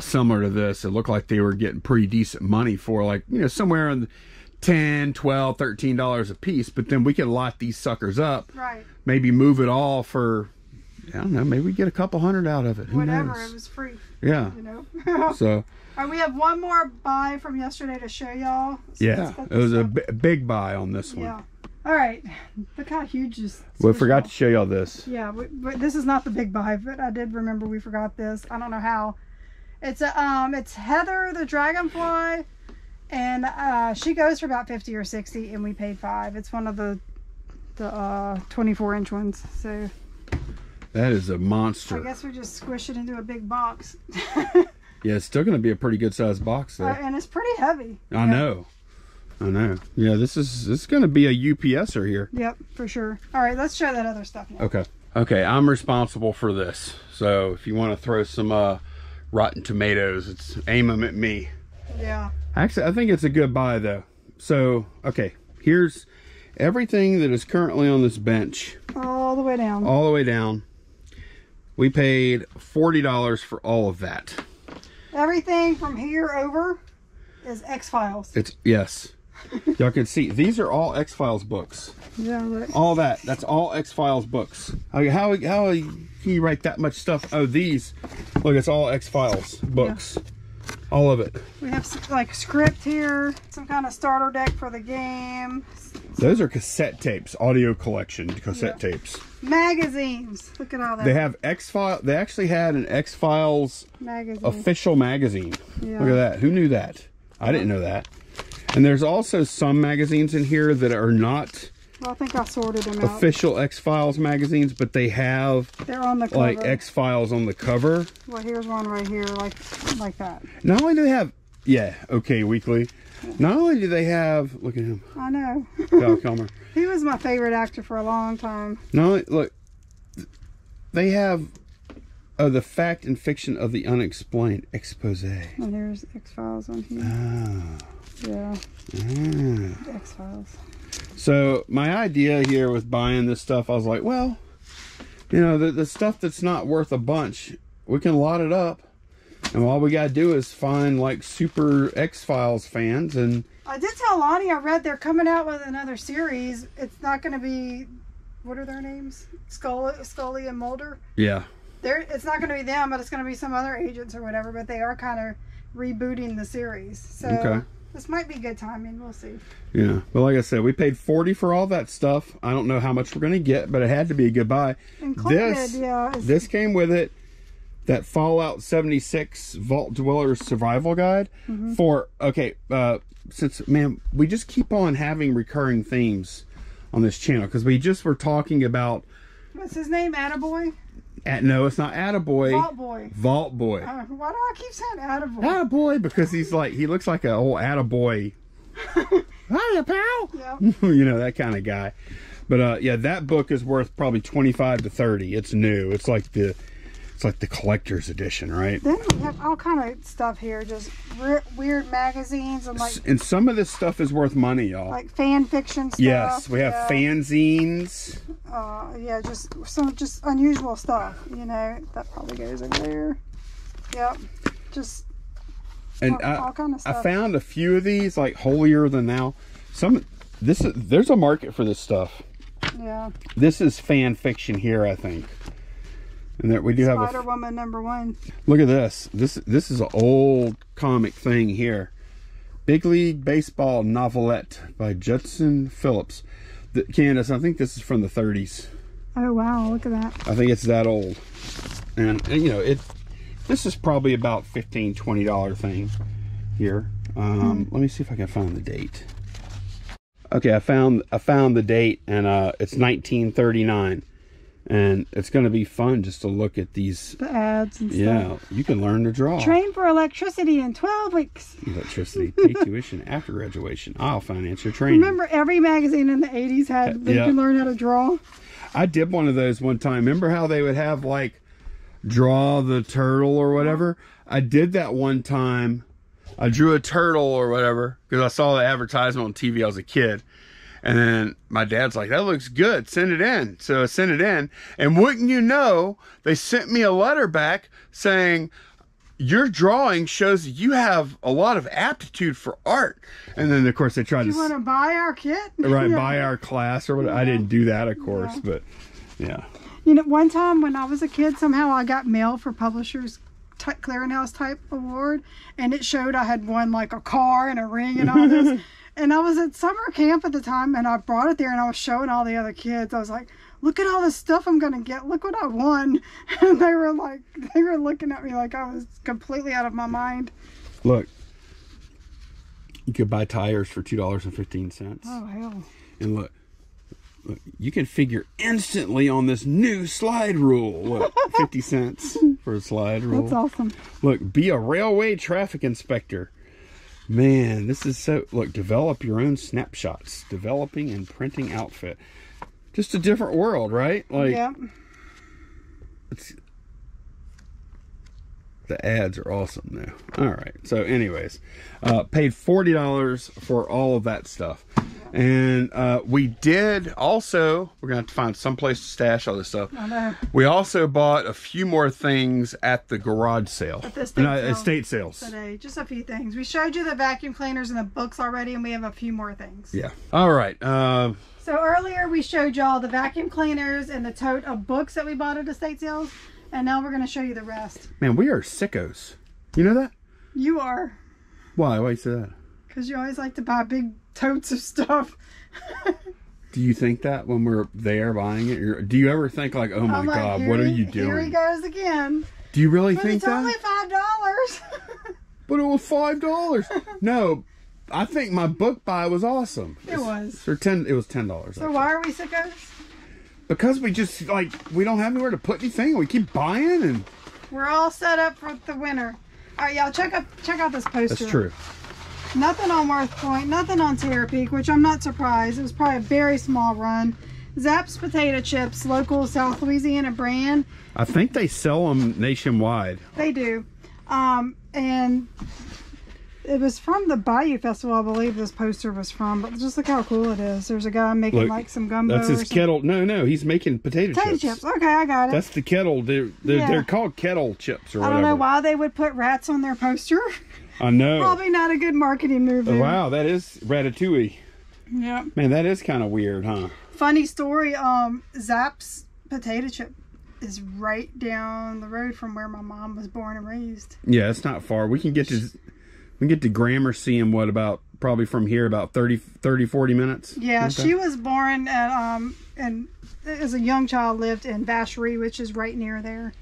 similar to this, it looked like they were getting pretty decent money for, like, you know, somewhere in the $10, $12, $13 a piece. But then we could lot these suckers up. Right. Maybe move it all for... I don't know, maybe we get a couple hundred out of it. Who Whatever, knows? It was free. Yeah. You know? So. All right, we have one more buy from yesterday to show y'all. So yeah, it was a big buy on this one. Yeah. All right, look how huge this. We forgot to show y'all this. Yeah, but this is not the big buy, but I did remember we forgot this. I don't know how. It's a, it's Heather the Dragonfly, and she goes for about 50 or 60, and we paid $5. It's one of the 24-inch ones, so. That is a monster. I guess we just squish it into a big box. Yeah, it's still going to be a pretty good sized box though. And it's pretty heavy. I know. Yeah, this is going to be a UPSer here. Yep, for sure. All right, let's show that other stuff now. Okay. Okay, I'm responsible for this. So if you want to throw some rotten tomatoes, it's aim them at me. Yeah. Actually, I think it's a good buy though. So, okay, here's everything that is currently on this bench. All the way down. All the way down. We paid $40 for all of that. Everything from here over is X-Files. Yes. Y'all can see, these are all X-Files books. Yeah, right. All that. That's all X-Files books. How can you write that much stuff? Oh, these. Look, it's all X-Files books. Yeah. All of it. We have some, like, script here, some kind of starter deck for the game. Those are cassette tapes, audio collection cassette tapes. Magazines. Look at all that. They have X-Files. They actually had an X-Files official magazine. Yeah. Look at that. Who knew that? I didn't know that. And there's also some magazines in here that are not. Well, I think I sorted them out. Official X-Files magazines, but they have. They're on the cover. Like X-Files on the cover. Well, here's one right here, like that. Not only do they have, OK Weekly. Not only do they have, look at him. I know. Val Kilmer. He was my favorite actor for a long time. No, look, they have the fact and fiction of the unexplained expose. And there's X-Files on here. Oh. Yeah. Yeah. X-Files. So my idea here with buying this stuff, I was like, well, you know, the stuff that's not worth a bunch, we can lot it up. And all we got to do is find, like, super X-Files fans. And I did tell Lonnie, I read they're coming out with another series. It's not going to be, what are their names? Scully and Mulder? Yeah. It's not going to be them, but it's going to be some other agents or whatever. But they are kind of rebooting the series. So this might be good timing. We'll see. Yeah. Well, like I said, we paid $40 for all that stuff. I don't know how much we're going to get, but it had to be a good buy. Included, this came with it. That Fallout 76 Vault Dwellers Survival Guide for, since, man, we just keep on having recurring themes on this channel. Because we just were talking about... What's his name? Attaboy? No, it's not Attaboy. Vault Boy. Vault Boy. Why do I keep saying Attaboy? Attaboy, because he's like, he looks like an old Attaboy. Hiya, pal! Yep. You know, that kind of guy. But, yeah, that book is worth probably 25 to 30. It's new. It's like the... It's like the collector's edition, right? Then we have all kind of stuff here, just weird magazines and like. And some of this stuff is worth money, y'all. Like fan fiction stuff. Yes, we have fanzines. Yeah, just some unusual stuff. You know, that probably goes in there. Yep, just. And all kind of stuff. I found a few of these like holier than thou. There's a market for this stuff. Yeah. This is fan fiction here, I think. And there, we do have Spider-Woman #1. Look at this. This is an old comic thing here. Big League Baseball novelette by Judson Phillips. Candace, I think this is from the 30s. Oh wow! Look at that. I think it's that old. And you know it. This is probably about $15–$20 thing here. Let me see if I can find the date. Okay, I found the date, and it's 1939. And it's going to be fun just to look at these ads and stuff. Yeah, you can learn to draw. Train for electricity in 12 weeks. Electricity, pay tuition after graduation. I'll finance your training. Remember every magazine in the 80s had, you can learn how to draw? I did one of those one time. Remember how they would have, like, draw the turtle or whatever? I did that one time. I drew a turtle or whatever because I saw the advertisement on TV. I was a kid. And then my dad's like, that looks good. Send it in. So I sent it in. And wouldn't you know, they sent me a letter back saying, your drawing shows that you have a lot of aptitude for art. And then, of course, they tried to... You want to buy our kit? Right, buy our class or whatever. Yeah. I didn't do that, of course, but yeah. You know, one time when I was a kid, somehow I got mail for Publishers Clearinghouse type award. And it showed I had won, like, a car and a ring and all this. And I was at summer camp at the time, and I brought it there, and I was showing all the other kids. I was like, look at all this stuff I'm going to get. Look what I won. And they were like, they were looking at me like I was completely out of my mind. Look, you could buy tires for $2.15. Oh, hell. And look, look, you can figure instantly on this new slide rule. Look, 50 cents for a slide rule. That's awesome. Look, be a railway traffic inspector. Man, this is so... Look, develop your own snapshots. Developing and printing outfit. Just a different world, right? Like, yeah. It's, the ads are awesome, though. All right. So, anyways. Paid $40 for all of that stuff. And we did also... We're going to have to find someplace to stash all this stuff. I know. We also bought a few more things at the garage sale. At the estate, estate sales. Today. Just a few things. We showed you the vacuum cleaners and the books already, and we have a few more things. Yeah. All right. So earlier we showed y'all the vacuum cleaners and the tote of books that we bought at estate sales. And now we're going to show you the rest. Man, we are sickos. You know that? You are. Why? Why you say that? Because you always like to buy big totes of stuff. Do you think that when we're there buying it? Or do you ever think like, oh my God, what are you doing? Here he goes again. Do you really think that? It's only $5. But it was $5. No, I think my book buy was awesome. It was. It was $10. So actually. Why are we sickos? Because we just like, we don't have anywhere to put anything. We keep buying and... We're all set up for the winter. All right, y'all, check out this poster. That's true. Nothing on Worth Point, nothing on Terra Peak, which I'm not surprised. It was probably a very small run. Zapp's potato chips, local South Louisiana brand. I think they sell them nationwide. They do. And it was from the Bayou Festival, I believe this poster was from. But just look how cool it is. There's a guy making like some gumbo. That's his kettle. No, no, he's making potato chips. Okay, I got it. That's the kettle. They're called kettle chips or whatever. I don't know why they would put rats on their poster. I know. Probably not a good marketing move. Oh, wow, that is ratatouille. Yeah. Man, that is kind of weird, huh? Funny story, Zapp's potato chip is right down the road from where my mom was born and raised. Yeah, it's not far. We can get to Gramercy in what, about probably from here about 30, 40 minutes. Yeah, okay. She was born at and as a young child lived in Vacherie, which is right near there.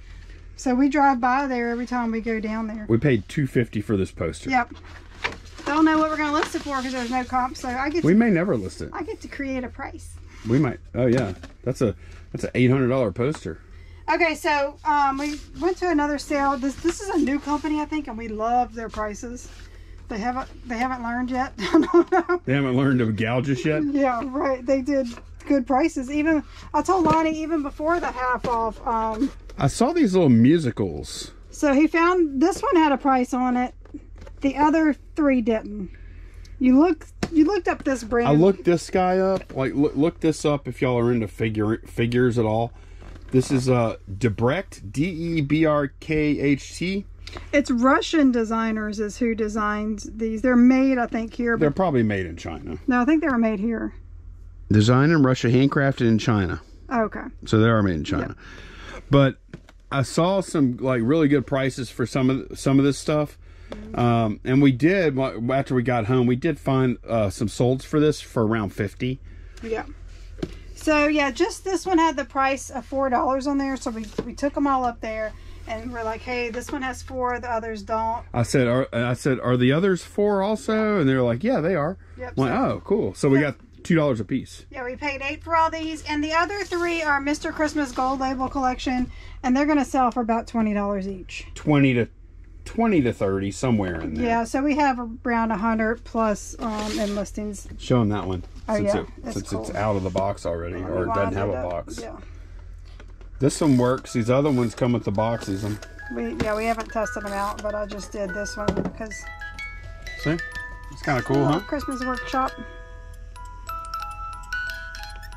So we drive by there every time we go down there. We paid $2.50 for this poster. Yep. Don't know what we're going to list it for because there's no comp. So we may never list it. I get to create a price. We might. Oh yeah, that's an $800 poster. Okay, so we went to another sale. This is a new company, I think, and we love their prices. They haven't learned yet. I don't know. They haven't learned to gouge us yet. Yeah, right. They did good prices. Even I told Lonnie even before the half off. I saw these little musicals. So he found this one had a price on it. The other three didn't. You looked up this brand. I looked this guy up. Like look this up if y'all are into figures at all. This is Debrecht, D-E-B-R-K-H-T. It's Russian designers is who designed these. They're made, I think, here. They're probably made in China. No, I think they were made here. Designed in Russia, handcrafted in China. Okay. So they are made in China. Yep. But I saw some like really good prices for some of this stuff, and we did after we got home. We did find some solds for this for around $50. Yeah. So yeah, just this one had the price of $4 on there, so we took them all up there, and we're like, hey, this one has $4, the others don't. I said, are the others $4 also? And they're like, yeah, they are. Yep. I'm like, oh, cool. So we got $2 a piece. Yeah, we paid $8 for all these, and the other three are Mr. Christmas Gold Label Collection, and they're going to sell for about $20 each. 20 to 30, somewhere in there. Yeah, so we have around 100 plus in listings. Show them that one. Oh, since yeah, it's out of the box already, or it doesn't have a box. Yeah. This one works. These other ones come with the boxes. We haven't tested them out, but I just did this one because... See? It's kind of cool, huh? Christmas workshop.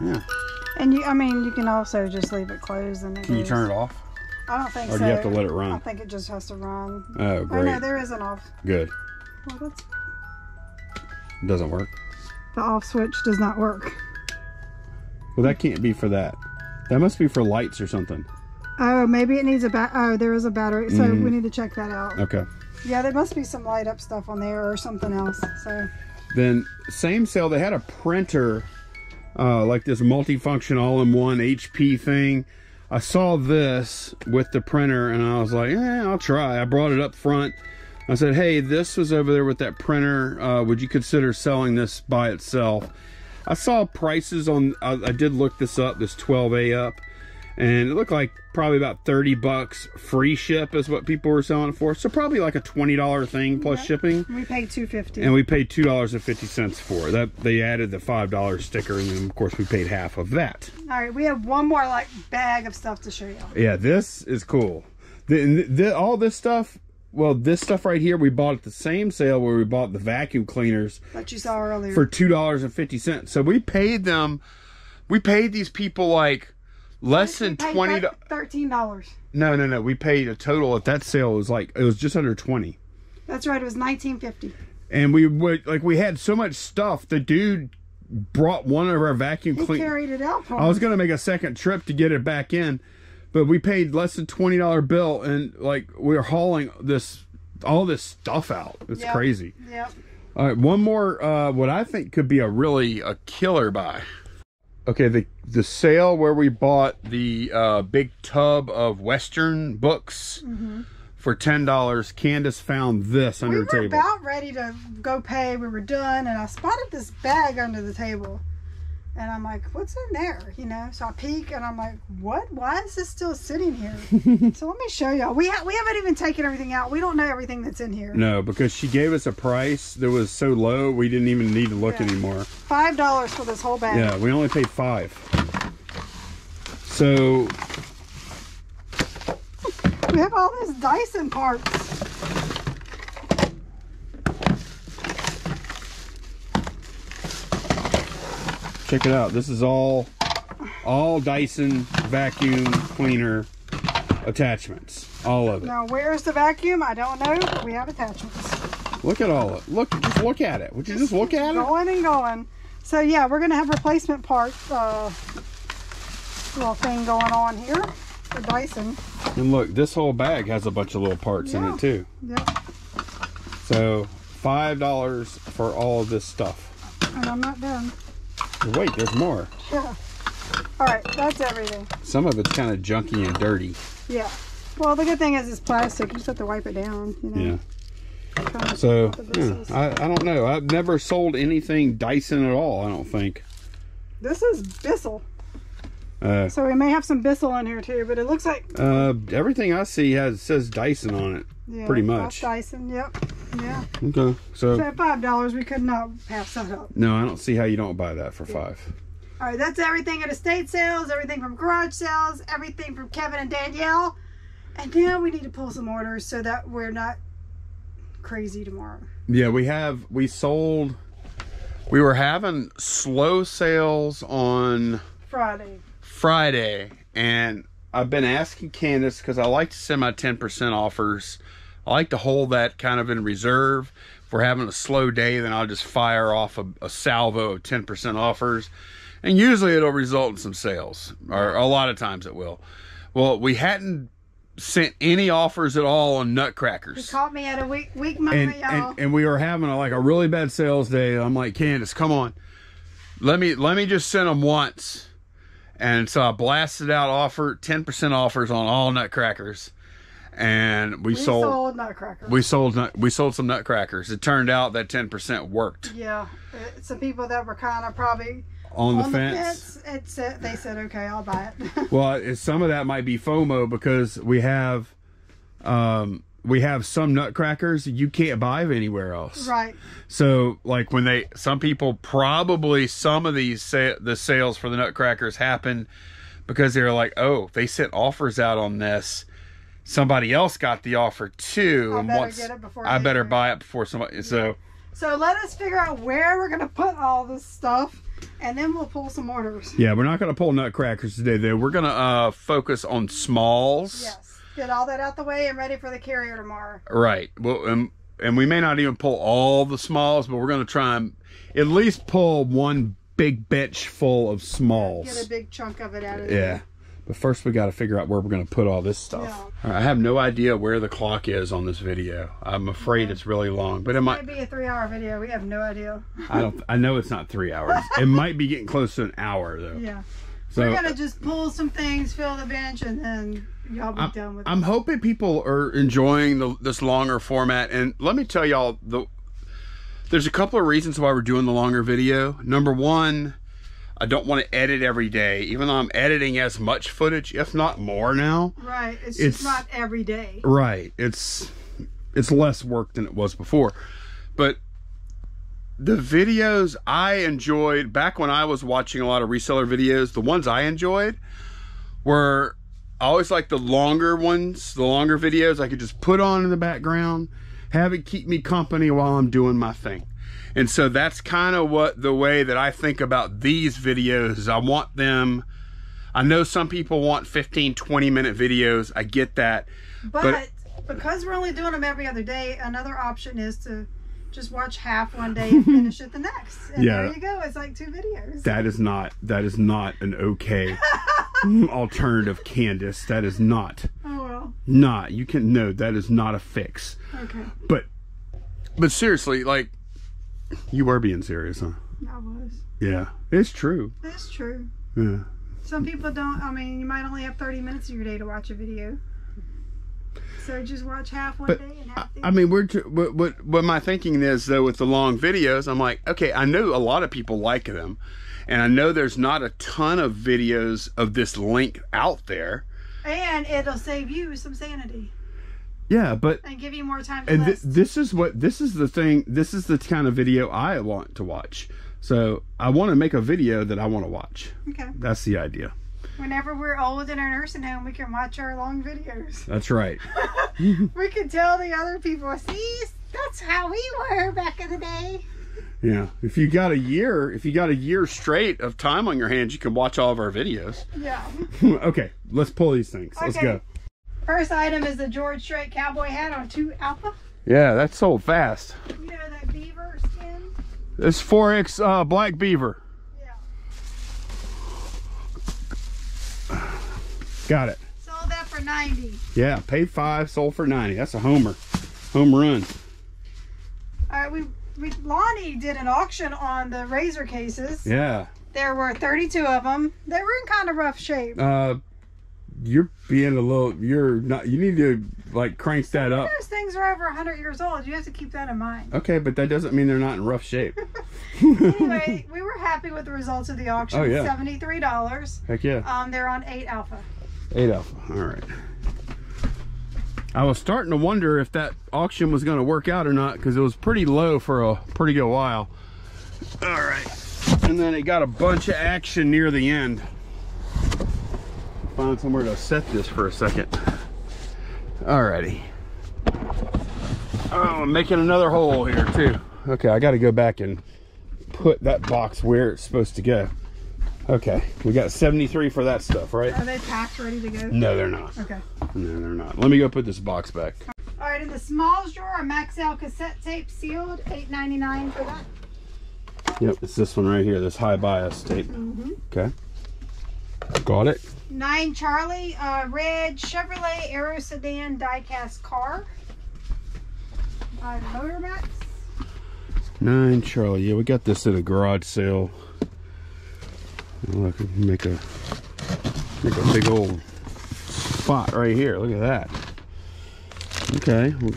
Yeah. And you can also just leave it closed. And can you turn it off? I don't think so. Or do you have to let it run? I think it just has to run. Oh, great. Oh, no, there is an off. Good. Well, that's... It doesn't work. The off switch does not work. Well, that can't be for that. That must be for lights or something. Oh, maybe it needs a battery. Oh, there is a battery. So we need to check that out. Okay. Yeah, there must be some light up stuff on there or something else. So. Then, same sale, they had a printer... like this multifunction all-in-one HP thing. I saw this with the printer and I was like, eh, I'll try. I brought it up front. I said, hey, this was over there with that printer. Would you consider selling this by itself? I saw prices on, I did look this up, this 12A up, and it looked like probably about 30 bucks free ship is what people were selling it for. So probably like a $20 thing plus shipping. We paid $2.50. And we paid $2.50 for that. They added the $5 sticker, and then of course we paid half of that. All right, we have one more like bag of stuff to show you. Yeah, this is cool. All this stuff, well, this stuff right here, we bought at the same sale where we bought the vacuum cleaners that you saw earlier for $2.50. So we paid them. We paid these people like less than $13. No. We paid a total at that sale. It was just under 20. That's right. It was $19.50. And we had so much stuff. The dude brought one of our vacuum cleaners. He carried it out for us. I was gonna make a second trip to get it back in, but we paid less than $20 bill, and like we're hauling all this stuff out. It's crazy. Yep. All right, one more. What I think could be a killer buy. Okay, the sale where we bought the big tub of Western books for $10, Candace found this under the table. We were about ready to go pay. We were done, and I spotted this bag under the table. And I'm like, what's in there? You know, so I peek, and I'm like, what? Why is this still sitting here? So let me show y'all. We haven't even taken everything out. We don't know everything that's in here. No, because she gave us a price that was so low, we didn't even need to look anymore. $5 for this whole bag. Yeah, we only paid $5. So... we have all these Dyson parts. Check it out. This is all Dyson vacuum cleaner attachments. All of it. Now, where's the vacuum? I don't know, but we have attachments. Look at all of it. Just look at it. Would you just look at it? Going and going. So, yeah, we're going to have replacement parts little thing going on here for Dyson. And look, this whole bag has a bunch of little parts in it, too. Yep. So, $5 for all this stuff. And I'm not done. Wait, there's more. Yeah. All right, that's everything. Some of it's kind of junky and dirty. Yeah. Well, the good thing is it's plastic. You just have to wipe it down, you know. Yeah. So, I don't know. I've never sold anything Dyson at all, I don't think. This is Bissell. So we may have some Bissell in here too, but it looks like... everything I see says Dyson on it, pretty much. Dyson, yeah. Okay, so at $5, we could not pass that up. No, I don't see how you don't buy that for $5. All right, that's everything at estate sales, everything from garage sales, everything from Kevin and Danielle. And now we need to pull some orders so that we're not crazy tomorrow. Yeah, we were having slow sales on... Friday, and I've been asking Candace because I like to send my 10% offers. I like to hold that kind of in reserve. If we're having a slow day, then I'll just fire off a salvo of 10% offers, and usually it'll result in some sales, or a lot of times it will. Well, we hadn't sent any offers at all on nutcrackers. He caught me at a weak moment, y'all. And we were having a really bad sales day. I'm like, Candace, come on, let me just send them once. And so I blasted out 10% offers on all nutcrackers. and we sold nutcrackers. We sold some nutcrackers. It turned out that 10% worked. Yeah, some people that were kind of probably on the fence. They said, "Okay, I'll buy it." Well, some of that might be FOMO because we have some nutcrackers you can't buy anywhere else. Right. So, like when they, some people probably some of these the sales for the nutcrackers happened because they were like, "Oh, they sent offers out on this. Somebody else got the offer too, and I better buy it before somebody." Yeah. So let us figure out where we're gonna put all this stuff, and then we'll pull some orders. Yeah, we're not gonna pull nutcrackers today, though. We're gonna focus on smalls. Yes, get all that out the way and ready for the carrier tomorrow. Right. Well, and we may not even pull all the smalls, but we're gonna try and at least pull one big bench full of smalls. Get a big chunk of it out of there. Yeah. But first, we got to figure out where we're going to put all this stuff. Yeah. All right, I have no idea where the clock is on this video. I'm afraid it's really long, but it might be a 3-hour video. We have no idea. I know it's not 3 hours. It might be getting close to an hour though. Yeah. So we're gonna just pull some things, fill the bench, and then y'all be done with it. I'm hoping people are enjoying this longer format. And let me tell y'all, there's a couple of reasons why we're doing the longer video. Number one, I don't want to edit every day, even though I'm editing as much footage, if not more now. Right, it's just not every day. Right, it's less work than it was before. But the videos I enjoyed, back when I was watching a lot of reseller videos, the ones I enjoyed were, I always liked the longer ones, the longer videos I could just put on in the background, have it keep me company while I'm doing my thing. And so that's kind of the way that I think about these videos. I want them, I know some people want 15, 20-minute videos. I get that. But because we're only doing them every other day, another option is to just watch half one day and finish it the next. And yeah, there you go. It's like 2 videos. That is not an okay alternative, Candace. That is not. Oh, well. No, that is not a fix. Okay. But seriously, like, you were being serious, huh? I was. Yeah, it's true. It's true. Yeah. Some people don't, I mean, you might only have 30 minutes of your day to watch a video. So just watch half one day and half the other. I mean, what my thinking is, though, with the long videos, I'm like, okay, I know a lot of people like them. And I know there's not a ton of videos of this length out there. And it'll save you some sanity. Yeah, and give you more time. And this is the kind of video I want to watch. So I want to make a video that I want to watch. Okay. That's the idea. Whenever we're old in our nursing home, we can watch our long videos. That's right. We can tell the other people, see, that's how we were back in the day. Yeah. If you got a year straight of time on your hands, you can watch all of our videos. Yeah. Okay. Let's pull these things. Okay. Let's go. First item is the George Strait cowboy hat on 2 Alpha. Yeah, that sold fast. You know that beaver skin? It's 4X black beaver. Yeah. Got it. Sold that for 90. Yeah, paid 5, sold for 90. That's a homer. Home run. All right, Lonnie did an auction on the Razor cases. Yeah. There were 32 of them. They were in kind of rough shape. You need to like crank that up. Those things are over 100 years old. You have to keep that in mind. Okay, but that doesn't mean they're not in rough shape. Anyway, we were happy with the results of the auction. Oh, yeah. $73. Heck yeah. They're on 8 Alpha. 8 Alpha. All right. I was starting to wonder if that auction was going to work out or not because it was pretty low for a pretty good while. All right. And then it got a bunch of action near the end. Find somewhere to set this for a second. Alrighty. Oh, I'm making another hole here too. Okay, I got to go back and put that box where it's supposed to go. Okay, we got 73 for that stuff, right? Are they packed, ready to go? No, they're not. Okay. No, they're not. Let me go put this box back. All right, in the smalls drawer, a Maxell cassette tape sealed, $8.99 for that. Yep, it's this one right here, this high bias tape. Mm-hmm. Okay. Got it. 9 Charlie, red Chevrolet Aero Sedan diecast car. Motormax. 9 Charlie, yeah, we got this at a garage sale. Look, make a big old spot right here. Look at that. Okay. We're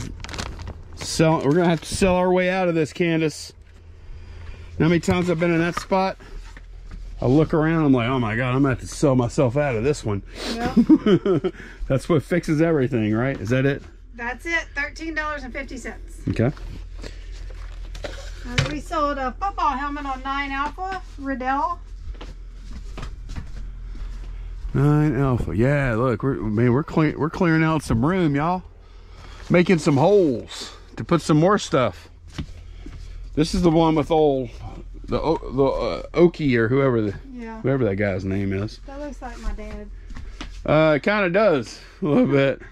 gonna have to sell our way out of this, Candace. You know how many times I've been in that spot? I look around, I'm like, oh my God, I'm gonna have to sell myself out of this one. Yep. That's what fixes everything, right? Is that it? That's it, $13.50. Okay. And we sold a football helmet on 9 Alpha, Riddell. 9 Alpha, yeah, look, we're clearing out some room, y'all. Making some holes to put some more stuff. This is the one with old, the Okie or whoever the whoever that guy's name is. That looks like my dad. It kind of does a little bit.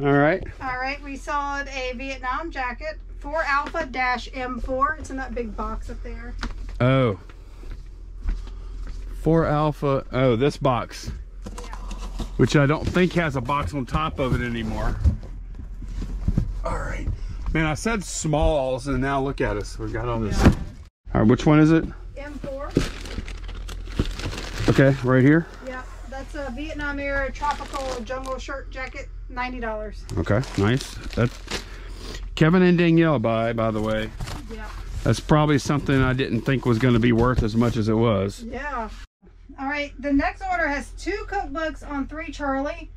All right. All right. We saw a Vietnam jacket, 4 Alpha-M4. It's in that big box up there. Oh. 4 Alpha. Oh, this box. Yeah. Which I don't think has a box on top of it anymore. All right. Man, I said smalls, and now look at us. We got all this. Yeah. All right, which one is it? M4. Okay, right here? Yeah, that's a Vietnam-era tropical jungle shirt jacket, $90. Okay, nice. Kevin and Danielle by the way. Yeah. That's probably something I didn't think was going to be worth as much as it was. Yeah. All right, the next order has 2 cookbooks on 3 Charlie.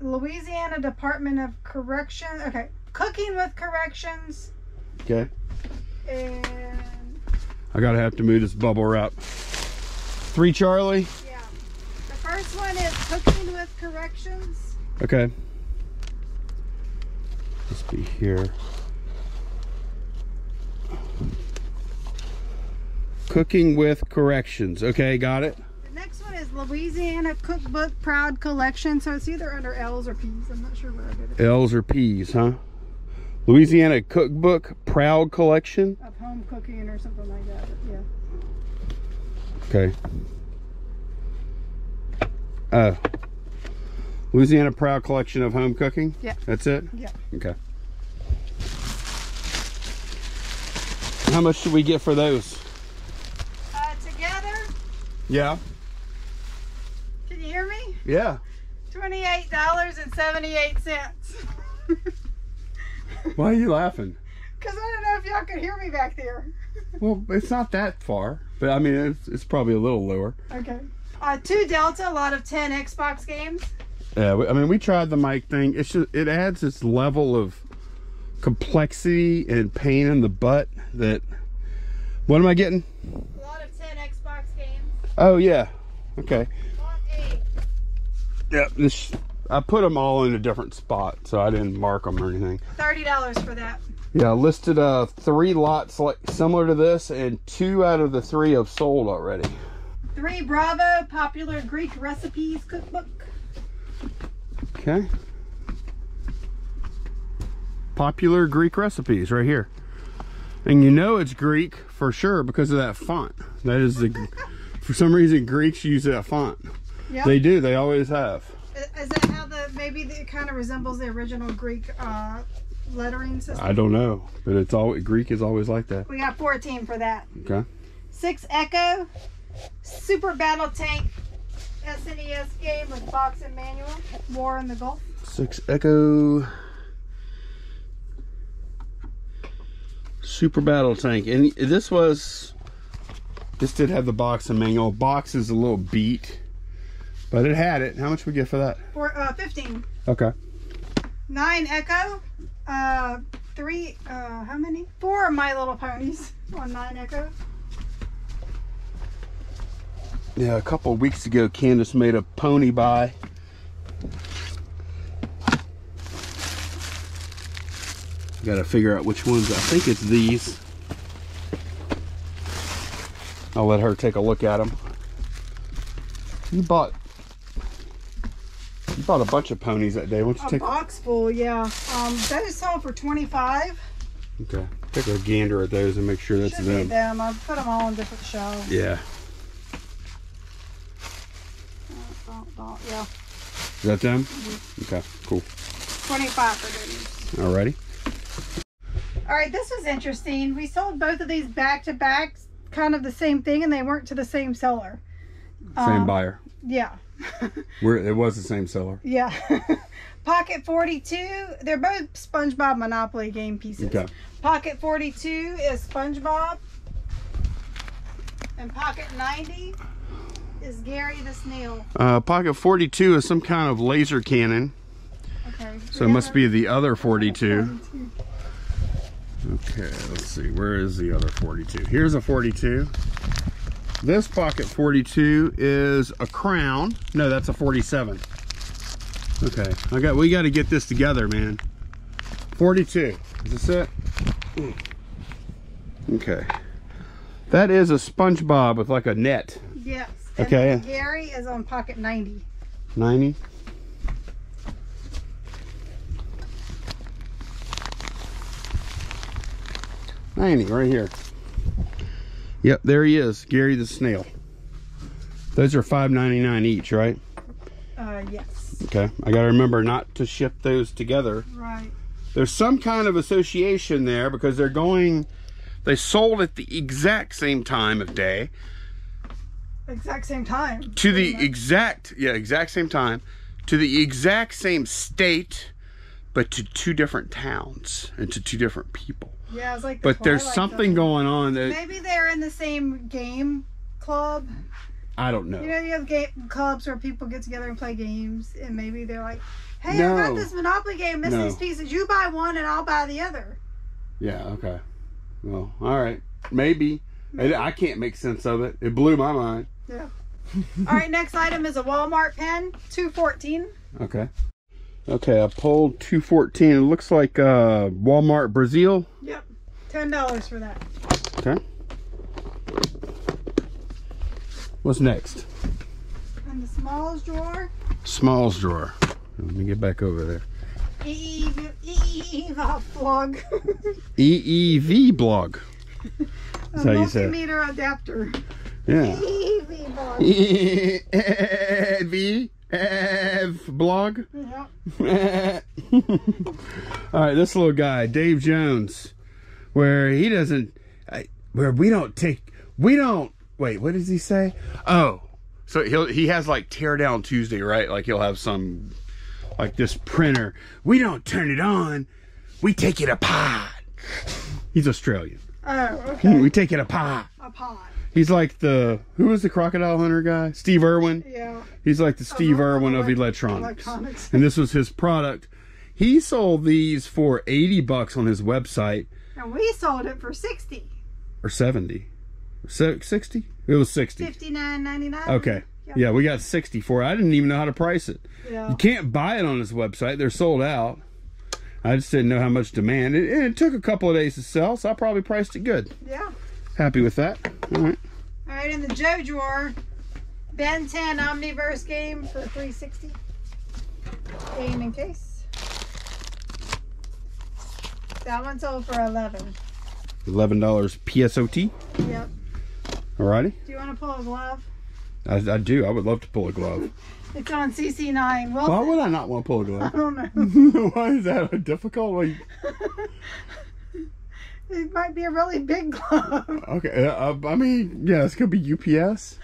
Louisiana Department of Correction. Okay. Cooking with corrections. Okay. And I gotta have to move this bubble wrap. 3 Charlie. Yeah. The first one is cooking with corrections. Okay. Let's be here. Cooking with corrections. Okay, got it. The next one is Louisiana Cookbook Proud Collection. So it's either under L's or P's. I'm not sure what I did. L's or P's, huh? Louisiana Cookbook Proud Collection. Of home cooking or something like that, yeah. Okay. Louisiana Proud Collection of home cooking? Yeah. That's it? Yeah. Okay. How much did we get for those? Together? Yeah. Can you hear me? Yeah. $28.78. Why are you laughing? Because I don't know if y'all could hear me back there. Well, it's not that far, but I mean, it's probably a little lower. Okay. 2 Delta, a lot of 10 Xbox games. Yeah, I mean, we tried the mic thing. It's just, it adds this level of complexity and pain in the butt that... What am I getting? A lot of 10 Xbox games. Oh, yeah. Okay. Lot 8. Yep, this... I put them all in a different spot, so I didn't mark them or anything. $30 for that. Yeah, I listed 3 lots like similar to this, and 2 out of the 3 have sold already. 3 Bravo Popular Greek Recipes Cookbook. Okay. Popular Greek Recipes right here. And you know it's Greek for sure because of that font. That is the... For some reason, Greeks use that font. Yep. They do. They always have. Is that how maybe it kind of resembles the original Greek lettering system? I don't know, but it's always, Greek is always like that. We got 14 for that. Okay. 6 Echo, Super Battle Tank SNES game with box and manual, War in the Gulf. 6 Echo, Super Battle Tank. And this did have the box and manual. Box is a little beat. But it had it. How much we get for that? For 15. Okay. 9 Echo. 3. How many? 4 My Little Ponies on 9 Echo. Yeah, a couple of weeks ago, Candace made a pony buy. Got to figure out which ones. I think it's these. I'll let her take a look at them. You bought a bunch of ponies that day. Won't you take a box full? Yeah. That is sold for $25. Okay. Take a gander at those and make sure that's them. Should be them. I put them all in different shelves. Yeah. Yeah. Is that them? Mm-hmm. Okay. Cool. $25 for those. Alrighty. All right. This was interesting. We sold both of these back to back, kind of the same thing, and they weren't to the same seller. Same buyer. Yeah. It was the same seller. Yeah. Pocket 42. They're both SpongeBob Monopoly game pieces. Okay. Pocket 42 is SpongeBob. And Pocket 90 is Gary the Snail. Pocket 42 is some kind of laser cannon. Okay. So it must be the other 42. Okay, let's see. Where is the other 42? Here's a 42. This Pocket 42 is a crown. No, that's a 47. Okay, we got to get this together, man. 42. Is this it? Okay. That is a SpongeBob with like a net. Yes. Okay. And Gary is on Pocket 90. 90. Right here. Yep, there he is, Gary the Snail. Those are $5.99 each, right? Yes. Okay, I gotta remember not to ship those together. Right. There's some kind of association there because they're going, they sold at the exact same time of day. Exact same time. To the exact, yeah, exact same time. To the exact same state, but to two different towns and to two different people. Yeah, it's like but there's something going on. That maybe they're in the same game club. I don't know. You know, you have game clubs where people get together and play games, and maybe they're like, "Hey, I got this Monopoly game. This these pieces. You buy one, and I'll buy the other." Yeah. Okay. Well, all right. Maybe. I can't make sense of it. It blew my mind. Yeah. All right. Next item is a Walmart pen, 214. Okay. Okay, I pulled 214. It looks like Walmart Brazil. Yep, $10 for that. Okay. What's next? And the smallest drawer. Smallest drawer. Let me get back over there. EEV blog. EEV blog. That's how you say it. Multimeter adapter. Yeah. EEV blog. EEV. Vlog. Yep. All right, this little guy, Dave Jones, where he doesn't, where we don't take, we don't. Wait, what does he say? Oh, so he has like Teardown Tuesday, right? Like he'll have some, like this printer. We don't turn it on, we take it apart. He's Australian. Oh, okay. We take it apart. Apart. He's like the, who was the crocodile hunter guy? Steve Irwin? Yeah. He's like the Steve Irwin of electronics. And this was his product. He sold these for $80 on his website. And we sold it for 60. Or 70. 60? It was 60. $59.99. Okay. Yep. Yeah, we got 60 for it. I didn't even know how to price it. Yeah. You can't buy it on his website. They're sold out. I just didn't know how much demand. And it took a couple of days to sell, so I probably priced it good. Yeah. Happy with that. All right. All right, in the Joe drawer, Ben 10 Omniverse game for $3.60. Game and case. That one sold for $11. $11 PSOT. Yep. Alrighty. Do you want to pull a glove? I do. I would love to pull a glove. It's on CC9. Wilson. Why would I not want to pull a glove? I don't know. Why is that difficult? Like... It might be a really big glove. Okay, I mean, yeah, this could be UPS.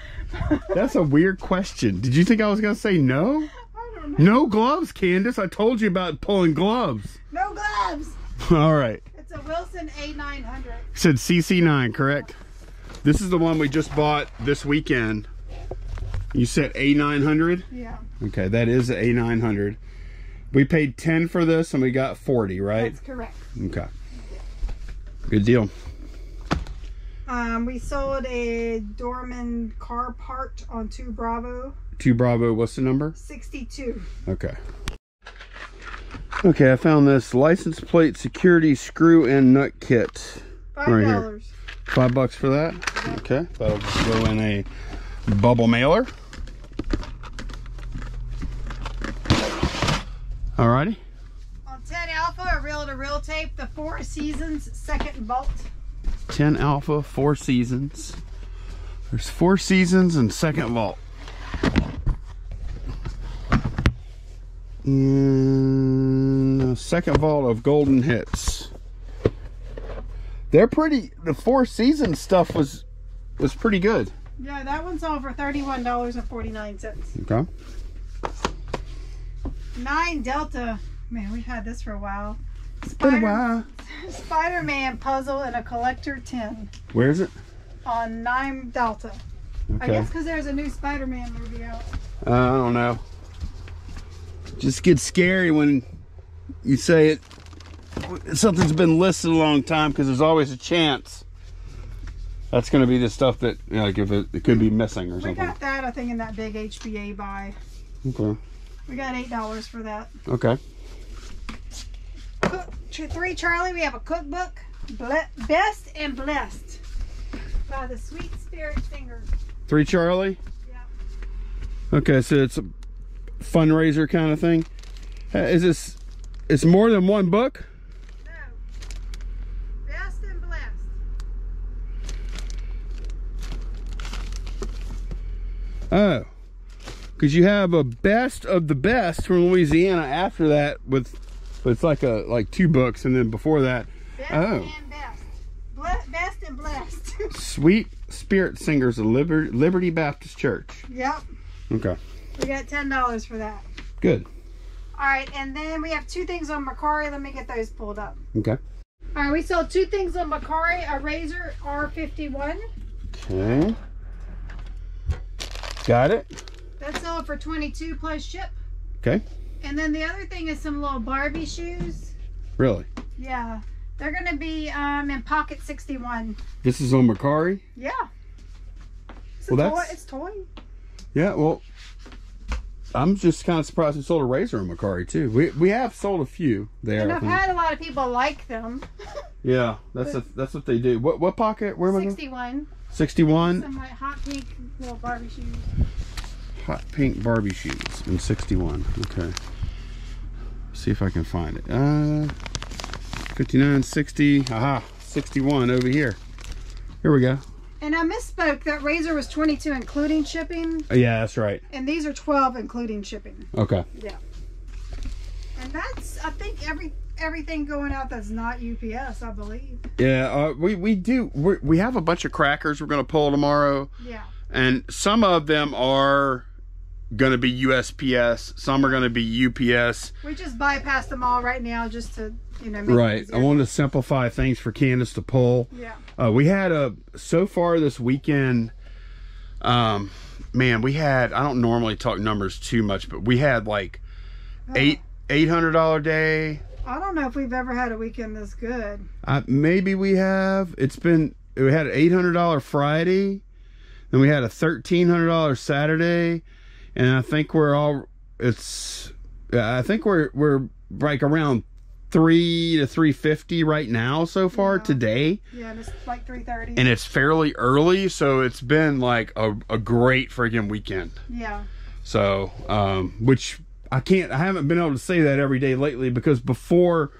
That's a weird question. Did you think I was going to say no? I don't know. No gloves, Candace. I told you about pulling gloves. No gloves. All right. It's a Wilson A900. It said CC9, correct? Yeah. This is the one we just bought this weekend. You said A900? Yeah. Okay, that is an A900. We paid $10 for this and we got $40, right? That's correct. Okay. Good deal. We sold a Dorman car part on 2 Bravo. 2 Bravo, what's the number? 62. Okay. Okay, I found this license plate security screw and nut kit. $5. Right, $5 for that? Yep. Okay, that'll just go in a bubble mailer. Alrighty. Alpha, a reel-to-reel tape, the Four Seasons second bolt. 10 Alpha, Four Seasons. There's Four Seasons and second vault. And second vault of Golden Hits. They're pretty, the Four Seasons stuff was pretty good. Yeah, that one's over $31.49. Okay. 9 Delta. Man, we've had this for a while. Spider-Man puzzle in a collector tin. Where is it? On 9 Delta. Okay. I guess because there's a new Spider-Man movie out. I don't know. Just gets scary when you say it. Something's been listed a long time because there's always a chance. That's going to be the stuff that, you know, like if it could be missing or something. We got that, I think, in that big HBA buy. Okay. We got $8 for that. Okay. 3, Charlie, we have a cookbook, Best and Blessed, by the Sweet Spirit Singer. 3, Charlie? Yeah. Okay, so it's a fundraiser kind of thing. Is this, it's more than one book? No. Best and Blessed. Oh. Because you have a best of the best from Louisiana after that with... But it's like a 2 books, and then before that, best and best, best and blessed. Sweet Spirit Singers of Liberty Baptist Church. Yep. Okay. We got $10 for that. Good. All right, and then we have 2 things on Mercari. Let me get those pulled up. Okay. All right, we sold 2 things on Mercari: a Razor R51. Okay. Got it. That's sold for $22 plus ship. Okay. And then the other thing is some little Barbie shoes. Really? Yeah. They're going to be in Pocket 61. This is on Mercari? Yeah. It's a toy. Yeah, well, I'm just kind of surprised we sold a Razor on Mercari, too. We have sold a few there. And I've had a lot of people like them. Yeah, that's what they do. What pocket? Where am I going? 61. 61? Some like hot pink little Barbie shoes. Hot pink Barbie shoes in 61. Okay. See if I can find it. 59, 60. Aha, 61 over here. Here we go. And I misspoke. That Razor was 22 including shipping. Oh, yeah, that's right. And these are 12 including shipping. Okay. Yeah. And that's, I think, everything going out that's not UPS, I believe. Yeah, we have a bunch of crackers we're going to pull tomorrow. Yeah. And some of them are going to be USPS, some are going to be UPS. We just bypass them all right now just to, you know, make it easier. I wanted to simplify things for Candace to pull. Yeah. We had so far this weekend, man, we had, I don't normally talk numbers too much, but we had like $800 day. I don't know if we've ever had a weekend this good. Maybe we have. We had an $800 Friday. Then we had a $1,300 Saturday, and I think we're all, I think we're like around 300 to 350 right now so far today. Yeah, and it's like 3:30. And it's fairly early, so it's been like a great friggin' weekend. Yeah. So, which I haven't been able to say that every day lately because before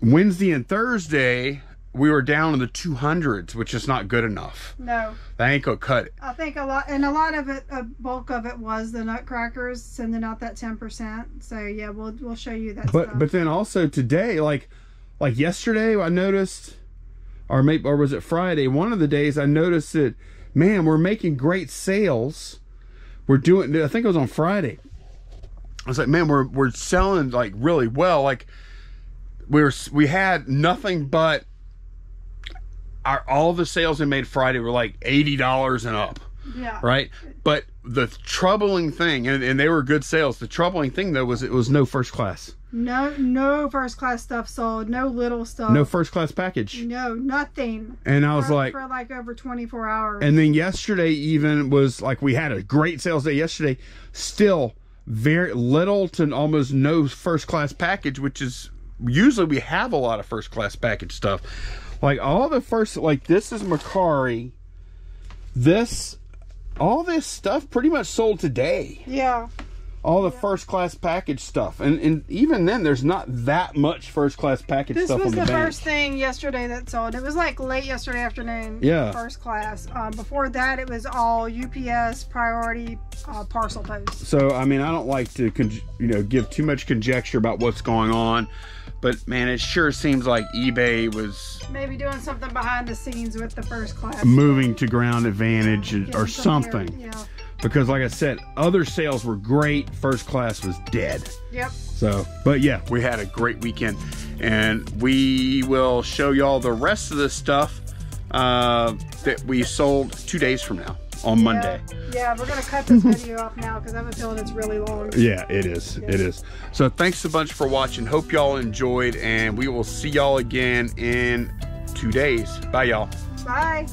Wednesday and Thursday, we were down in the 200s, which is not good enough. No. That ain't gonna cut it. I think a bulk of it was the nutcrackers sending out that 10%. So yeah, we'll show you that stuff. But then also today, like yesterday I noticed, or was it Friday? One of the days I noticed that, man, we're making great sales. I think it was on Friday. I was like, man, we're selling like really well. Like we had nothing but all the sales we made Friday were like $80 and up. Yeah. Right? But the troubling thing, and they were good sales, the troubling thing though was it was no first class. No first class stuff sold. No little stuff. No first class package. No, nothing. And I was like... For like over 24 hours. And then yesterday even was like we had a great sales day yesterday. Still very little to almost no first class package, which is... Usually we have a lot of first class package stuff. Like all the first, like this is Mercari. All this stuff pretty much sold today. Yeah. All the first class package stuff. And even then there's not that much first class package stuff on the bank. This was the first thing yesterday that sold. It was like late yesterday afternoon. Yeah. First class. Before that it was all UPS priority parcel post. So, I mean, I don't like to, give too much conjecture about what's going on. But man, it sure seems like eBay was maybe doing something behind the scenes with the first class. Moving to ground advantage, yeah, or something. Yeah. Because like I said, other sales were great. First class was dead. Yep. So, but yeah, we had a great weekend. And we will show y'all the rest of the stuff that we sold 2 days from now. On Monday. Yeah, we're going to cut this video off now because I have a feeling it's really long. Yeah, it is. It is. So thanks a bunch for watching. Hope y'all enjoyed, and we will see y'all again in 2 days. Bye, y'all. Bye.